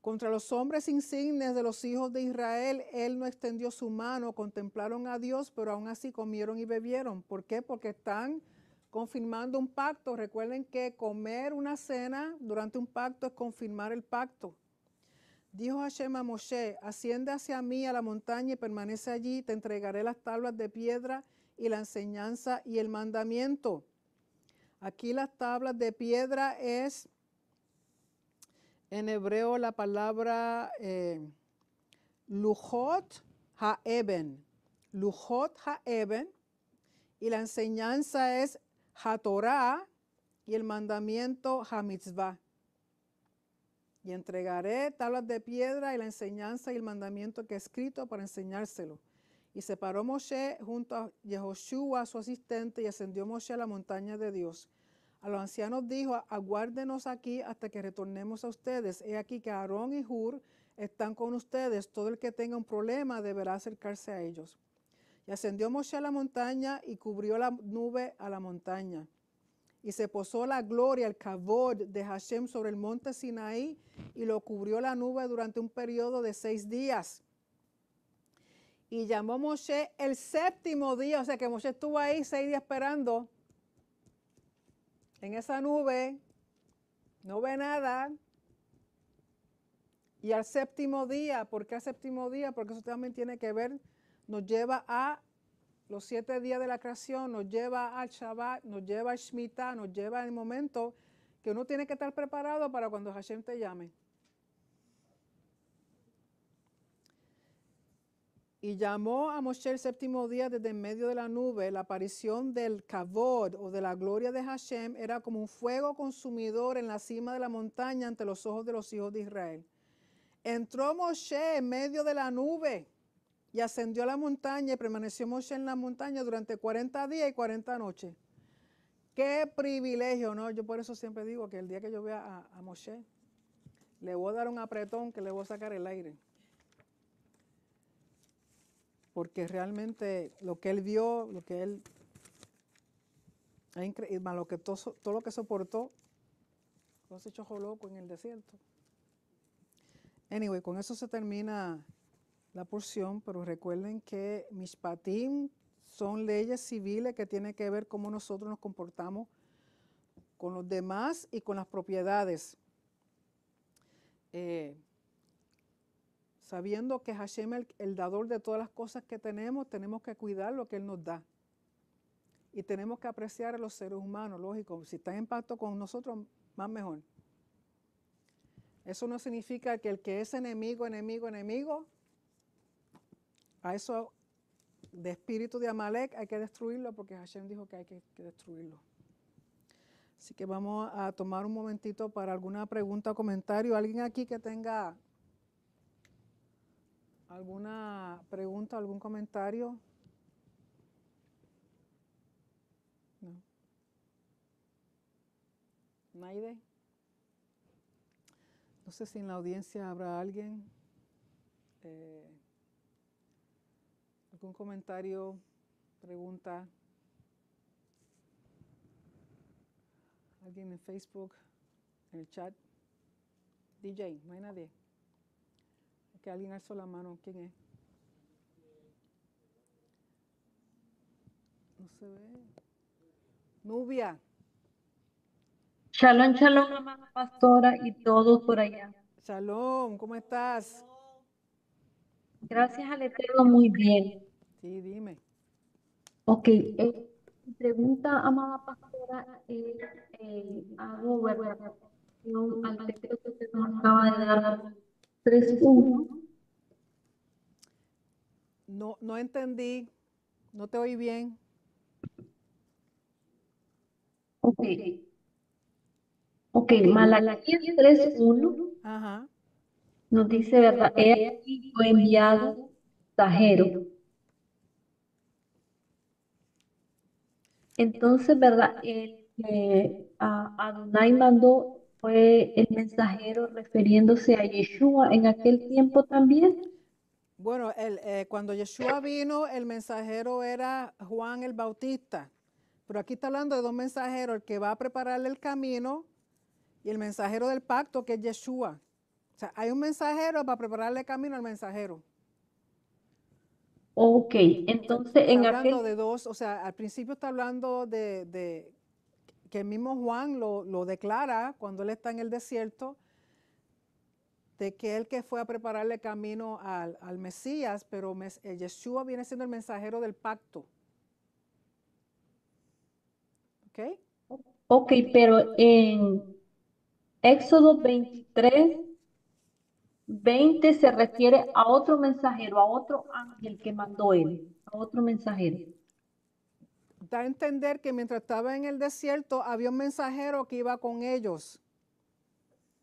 Contra los hombres insignes de los hijos de Israel, Él no extendió su mano, contemplaron a Dios, pero aún así comieron y bebieron. ¿Por qué? Porque están confirmando un pacto. Recuerden que comer una cena durante un pacto es confirmar el pacto. Dijo Hashem a Moshe, asciende hacia mí a la montaña y permanece allí, te entregaré las tablas de piedra y la enseñanza y el mandamiento. Aquí las tablas de piedra es, en hebreo, la palabra lujot ha'eben. Lujot ha'eben. Y la enseñanza es HaTorá y el mandamiento HaMitzvah. Y entregaré tablas de piedra y la enseñanza y el mandamiento que he escrito para enseñárselo. Y se paró Moshe junto a Yehoshua, su asistente, y ascendió Moshe a la montaña de Dios. A los ancianos dijo, aguárdenos aquí hasta que retornemos a ustedes. He aquí que Aarón y Hur están con ustedes. Todo el que tenga un problema deberá acercarse a ellos. Y ascendió Moshe a la montaña y cubrió la nube a la montaña. Y se posó la gloria, el Kavod de Hashem sobre el monte Sinaí y lo cubrió la nube durante un periodo de 6 días. Y llamó Moshe el séptimo día, o sea que Moshe estuvo ahí 6 días esperando. En esa nube no ve nada. Y al séptimo día, ¿por qué al séptimo día? Porque eso también tiene que ver, nos lleva a los 7 días de la creación, nos lleva al Shabbat, nos lleva al Shemitah, nos lleva al momento que uno tiene que estar preparado para cuando Hashem te llame. Y llamó a Moshe el séptimo día desde en medio de la nube. La aparición del Kavod o de la gloria de Hashem era como un fuego consumidor en la cima de la montaña ante los ojos de los hijos de Israel. Entró Moshe en medio de la nube. Y ascendió a la montaña y permaneció Moshe en la montaña durante 40 días y 40 noches. ¡Qué privilegio! ¿No? Yo por eso siempre digo que el día que yo vea a Moshe, le voy a dar un apretón que le voy a sacar el aire. Porque realmente lo que él vio, lo que él... Es increíble, más lo que todo lo que soportó, no se echó loco en el desierto. Anyway, con eso se termina la porción, pero recuerden que Mishpatim son leyes civiles que tienen que ver cómo nosotros nos comportamos con los demás y con las propiedades. Sabiendo que Hashem es el dador de todas las cosas que tenemos que cuidar lo que Él nos da. Y tenemos que apreciar a los seres humanos, lógico. Si están en pacto con nosotros, más mejor. Eso no significa que el que es enemigo, a eso de espíritu de Amalek hay que destruirlo porque Hashem dijo que hay que destruirlo. Así que vamos a tomar un momentito para alguna pregunta o comentario. ¿Alguien aquí que tenga alguna pregunta, algún comentario? No. ¿Naide? No sé si en la audiencia habrá alguien. ¿Algún comentario, pregunta? ¿Alguien en Facebook, en el chat? DJ, no hay nadie. Que alguien alzó la mano. ¿Quién es? No se ve. Nubia. Shalom, shalom, amada pastora y todos por allá. Shalom, ¿cómo estás? Gracias al Eterno, muy bien. Sí, dime. Ok, mi pregunta, amada pastora, es hago relación al texto que usted nos acaba de dar, 3.1. No entendí, no te oí bien. Ok. Ok, Malaquías 3.1. Ajá. Nos dice, ¿verdad? He aquí yo enviado mensajero. Entonces, ¿verdad? El que Adonai mandó fue el mensajero refiriéndose a Yeshua en aquel tiempo también. Bueno, cuando Yeshua vino, el mensajero era Juan el Bautista. Pero aquí está hablando de dos mensajeros, el que va a prepararle el camino y el mensajero del pacto, que es Yeshua. O sea, hay un mensajero para prepararle camino al mensajero. Ok, entonces está en hablando aquel... de dos, o sea, al principio está hablando de que el mismo Juan lo declara cuando él está en el desierto, de que él que fue a prepararle camino al Mesías, pero Yeshua viene siendo el mensajero del pacto. Ok. Ok, pero en Éxodo 23:20 se refiere a otro mensajero, a otro ángel que mandó él, a otro mensajero. Da a entender que mientras estaba en el desierto había un mensajero que iba con ellos.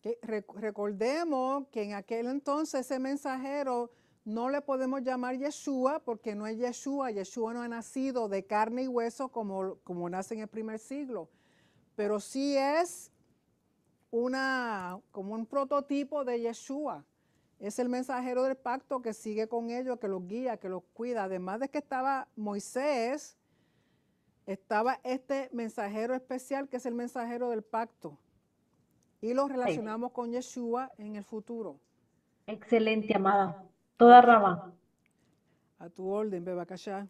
Que recordemos que en aquel entonces ese mensajero no le podemos llamar Yeshua porque no es Yeshua. Yeshua no ha nacido de carne y hueso como nace en el primer siglo, pero sí es como un prototipo de Yeshua. Es el mensajero del pacto que sigue con ellos, que los guía, que los cuida. Además de que estaba Moisés, estaba este mensajero especial que es el mensajero del pacto. Y lo relacionamos con Yeshua en el futuro. Excelente, amada. Toda rama. A tu orden, Bebacachá.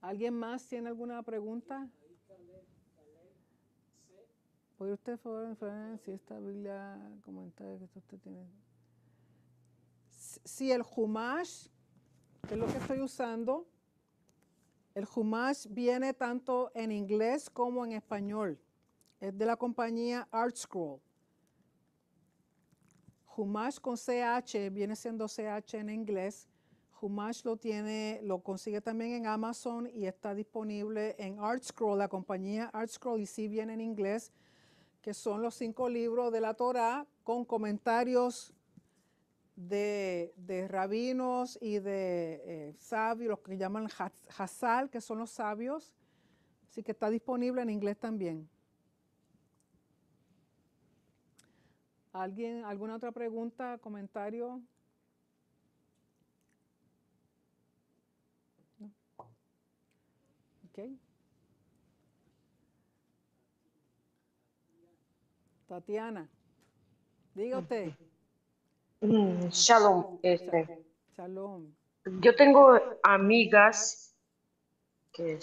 ¿Alguien más tiene alguna pregunta? ¿Puede usted, por favor, si esta Biblia, comentario que usted tiene? Si el Chumash, que es lo que estoy usando, el Chumash viene tanto en inglés como en español. Es de la compañía Artscroll. Chumash con CH, viene siendo CH en inglés. Chumash lo consigue también en Amazon y está disponible en Artscroll, la compañía Artscroll, y sí viene en inglés, que son los 5 libros de la Torá con comentarios de rabinos y de sabios, los que llaman Hazal, que son los sabios. Así que está disponible en inglés también. ¿Alguien, alguna otra pregunta, comentario? No. Okay. Tatiana, diga usted. Shalom. Shalom. Yo tengo amigas que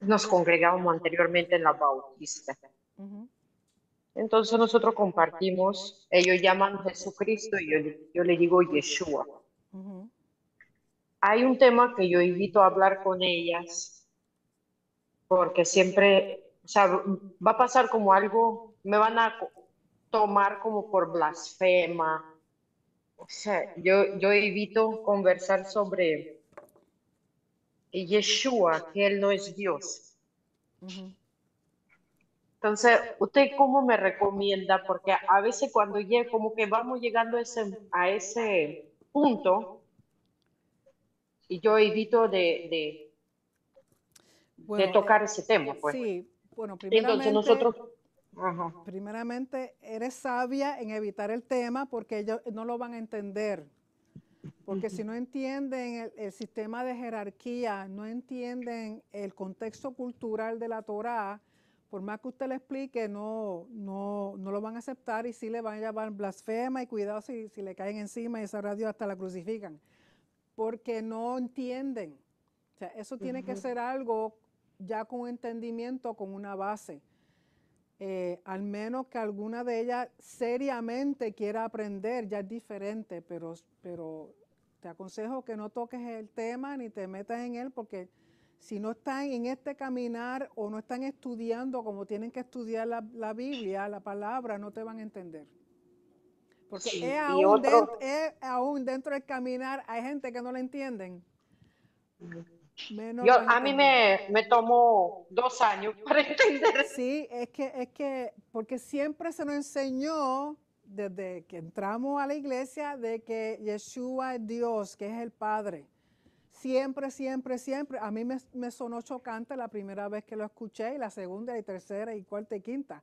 nos congregamos anteriormente en la Bautista. Entonces nosotros compartimos, ellos llaman Jesucristo y yo le digo Yeshua. Hay un tema que yo invito a hablar con ellas porque siempre... O sea, va a pasar como algo, me van a tomar como por blasfema, o sea, yo evito conversar sobre Yeshua, que él no es Dios. Entonces, ¿usted cómo me recomienda? Porque a veces cuando llegue, como que vamos llegando a ese punto, y yo evito de tocar ese tema. Pues. Sí, bueno, primeramente, entonces nosotros, primeramente, eres sabia en evitar el tema porque ellos no lo van a entender. Porque si no entienden el sistema de jerarquía, no entienden el contexto cultural de la Torá, por más que usted le explique, no lo van a aceptar y sí le van a llamar blasfema y cuidado si le caen encima y esa radio hasta la crucifican. Porque no entienden. O sea, eso tiene que ser algo ya con entendimiento, con una base. Al menos que alguna de ellas seriamente quiera aprender, ya es diferente, pero te aconsejo que no toques el tema ni te metas en él, porque si no están en este caminar o no están estudiando como tienen que estudiar la Biblia, la palabra, no te van a entender. Porque sí, aún dentro del caminar hay gente que no la entienden. A mí me tomó 2 años para entender. Sí, es que porque siempre se nos enseñó desde que entramos a la iglesia de que Yeshua es Dios, que es el Padre. Siempre, siempre, siempre. A mí me sonó chocante la primera vez que lo escuché, y la segunda, y tercera, y cuarta, y quinta.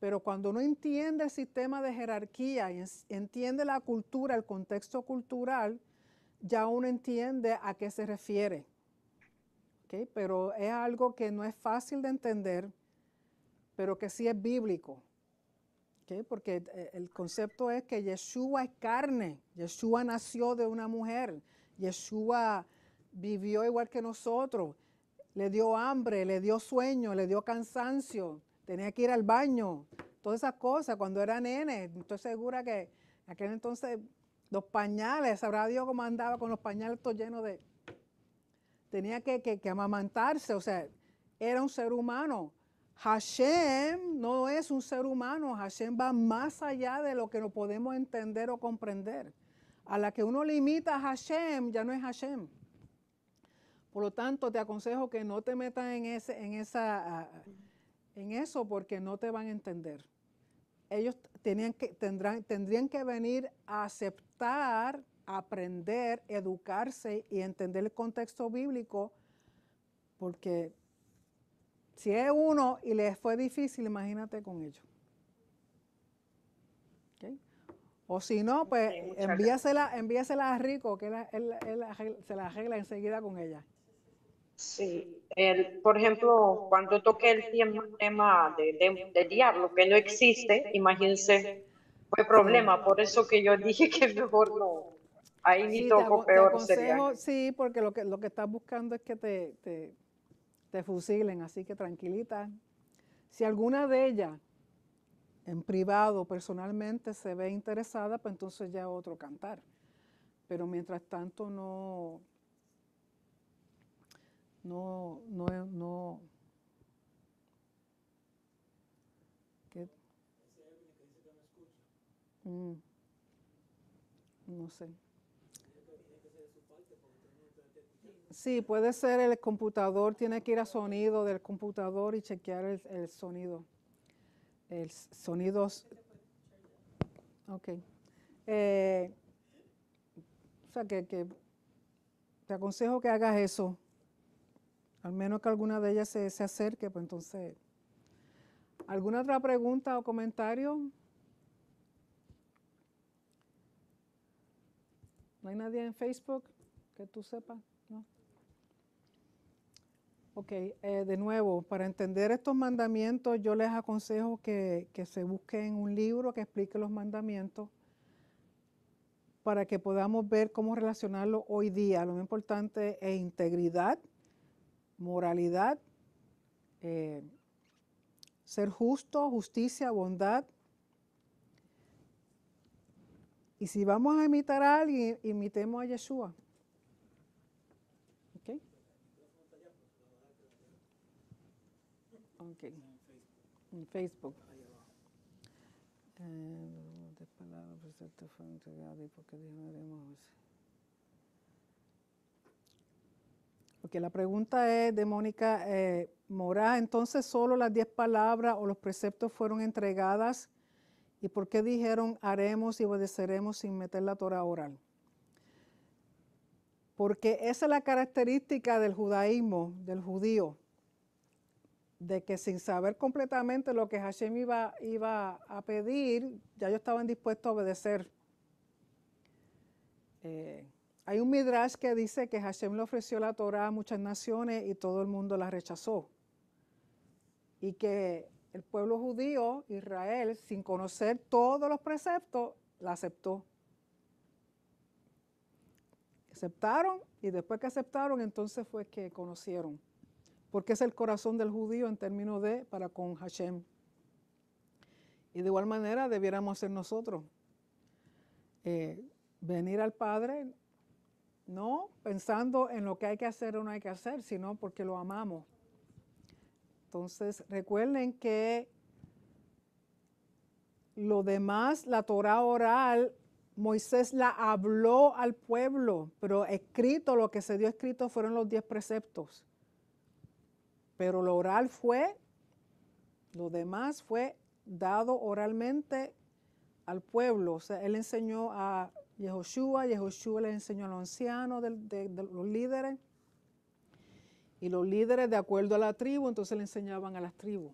Pero cuando uno entiende el sistema de jerarquía y entiende la cultura, el contexto cultural, ya uno entiende a qué se refiere. ¿Okay? Pero es algo que no es fácil de entender, pero que sí es bíblico. ¿Okay? Porque el concepto es que Yeshua es carne, Yeshua nació de una mujer, Yeshua vivió igual que nosotros, le dio hambre, le dio sueño, le dio cansancio, tenía que ir al baño, todas esas cosas cuando era nene. Estoy segura que en aquel entonces los pañales, sabrá Dios cómo andaba con los pañales todos llenos de... Tenía que amamantarse, o sea, era un ser humano. Hashem no es un ser humano, Hashem va más allá de lo que no podemos entender o comprender. A la que uno limita a Hashem, ya no es Hashem. Por lo tanto, te aconsejo que no te metas en eso porque no te van a entender. Ellos tendrían que venir a aceptar, aprender, educarse y entender el contexto bíblico, porque si es uno y les fue difícil, imagínate con ellos. ¿Okay? O si no, pues okay, envíasela a Rico, que él se la arregla enseguida con ella. Sí, por ejemplo, cuando toqué el tema de diablo, que no existe, imagínense, fue problema. Por eso que yo dije que mejor no, ahí ni toco, peor sería. Sí, porque lo que estás buscando es que te fusilen, así que tranquilita. Si alguna de ellas, en privado, personalmente, se ve interesada, pues entonces ya otro cantar. Pero mientras tanto no. ¿Qué? No sé. Sí, puede ser el computador, tiene que ir a sonido del computador y chequear el sonido. El sonido. Ok. O sea, que te aconsejo que hagas eso. Al menos que alguna de ellas se acerque, pues entonces. ¿Alguna otra pregunta o comentario? ¿No hay nadie en Facebook que tú sepas? ¿No? Ok, de nuevo, para entender estos mandamientos, yo les aconsejo que se busquen un libro que explique los mandamientos para que podamos ver cómo relacionarlos hoy día. Lo más importante es integridad, moralidad, ser justo, justicia, bondad. Y si vamos a imitar a alguien, imitemos a Yeshua. ¿Ok? Ok. En Facebook. preceptos fueron entregados y por qué haremos José. Porque la pregunta es de Mónica Morá, entonces solo las 10 palabras o los preceptos fueron entregadas y por qué dijeron haremos y obedeceremos sin meter la Torá oral. Porque esa es la característica del judaísmo, del judío, de que sin saber completamente lo que Hashem iba a pedir, ya ellos estaban dispuestos a obedecer. Hay un midrash que dice que Hashem le ofreció la Torá a muchas naciones y todo el mundo la rechazó. Y que el pueblo judío, Israel, sin conocer todos los preceptos, la aceptó. Aceptaron y después que aceptaron, entonces fue que conocieron. Porque es el corazón del judío en términos de para con Hashem. Y de igual manera debiéramos ser nosotros. Venir al Padre, no pensando en lo que hay que hacer o no hay que hacer, sino porque lo amamos. Entonces recuerden que lo demás, la Torá oral, Moisés la habló al pueblo, pero escrito, lo que se dio escrito fueron los 10 preceptos. Pero lo oral fue, lo demás fue dado oralmente al pueblo. O sea, él enseñó a Yehoshua, Yehoshua le enseñó a los ancianos, de los líderes. Y los líderes, de acuerdo a la tribu, entonces le enseñaban a las tribus.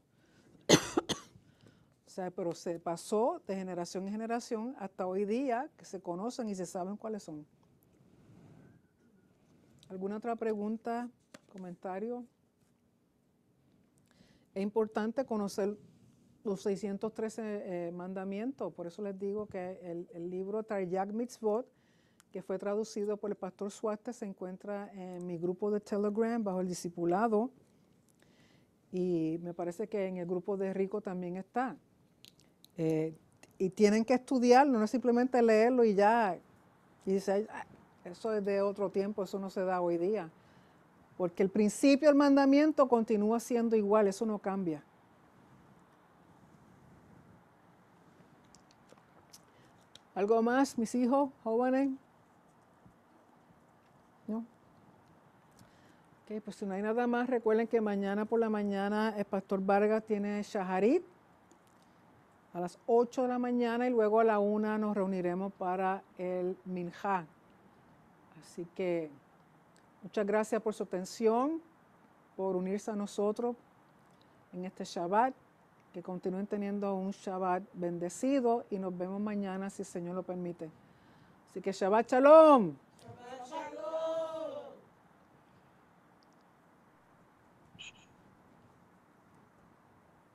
O sea, pero se pasó de generación en generación hasta hoy día, que se conocen y se saben cuáles son. ¿Alguna otra pregunta, comentario? Es importante conocer los 613 mandamientos, por eso les digo que el libro Taryag Mitzvot, que fue traducido por el pastor Suaste, se encuentra en mi grupo de Telegram bajo el discipulado y me parece que en el grupo de Rico también está. Y tienen que estudiarlo, no es simplemente leerlo y ya, y dice, eso es de otro tiempo, eso no se da hoy día. Porque el principio del mandamiento continúa siendo igual, eso no cambia. ¿Algo más, mis hijos, jóvenes? ¿No? Ok, pues si no hay nada más, recuerden que mañana por la mañana el pastor Vargas tiene Shaharit a las 8 de la mañana y luego a la 1 nos reuniremos para el Minjá. Así que muchas gracias por su atención, por unirse a nosotros en este Shabbat. Que continúen teniendo un Shabbat bendecido y nos vemos mañana si el Señor lo permite. Así que Shabbat Shalom.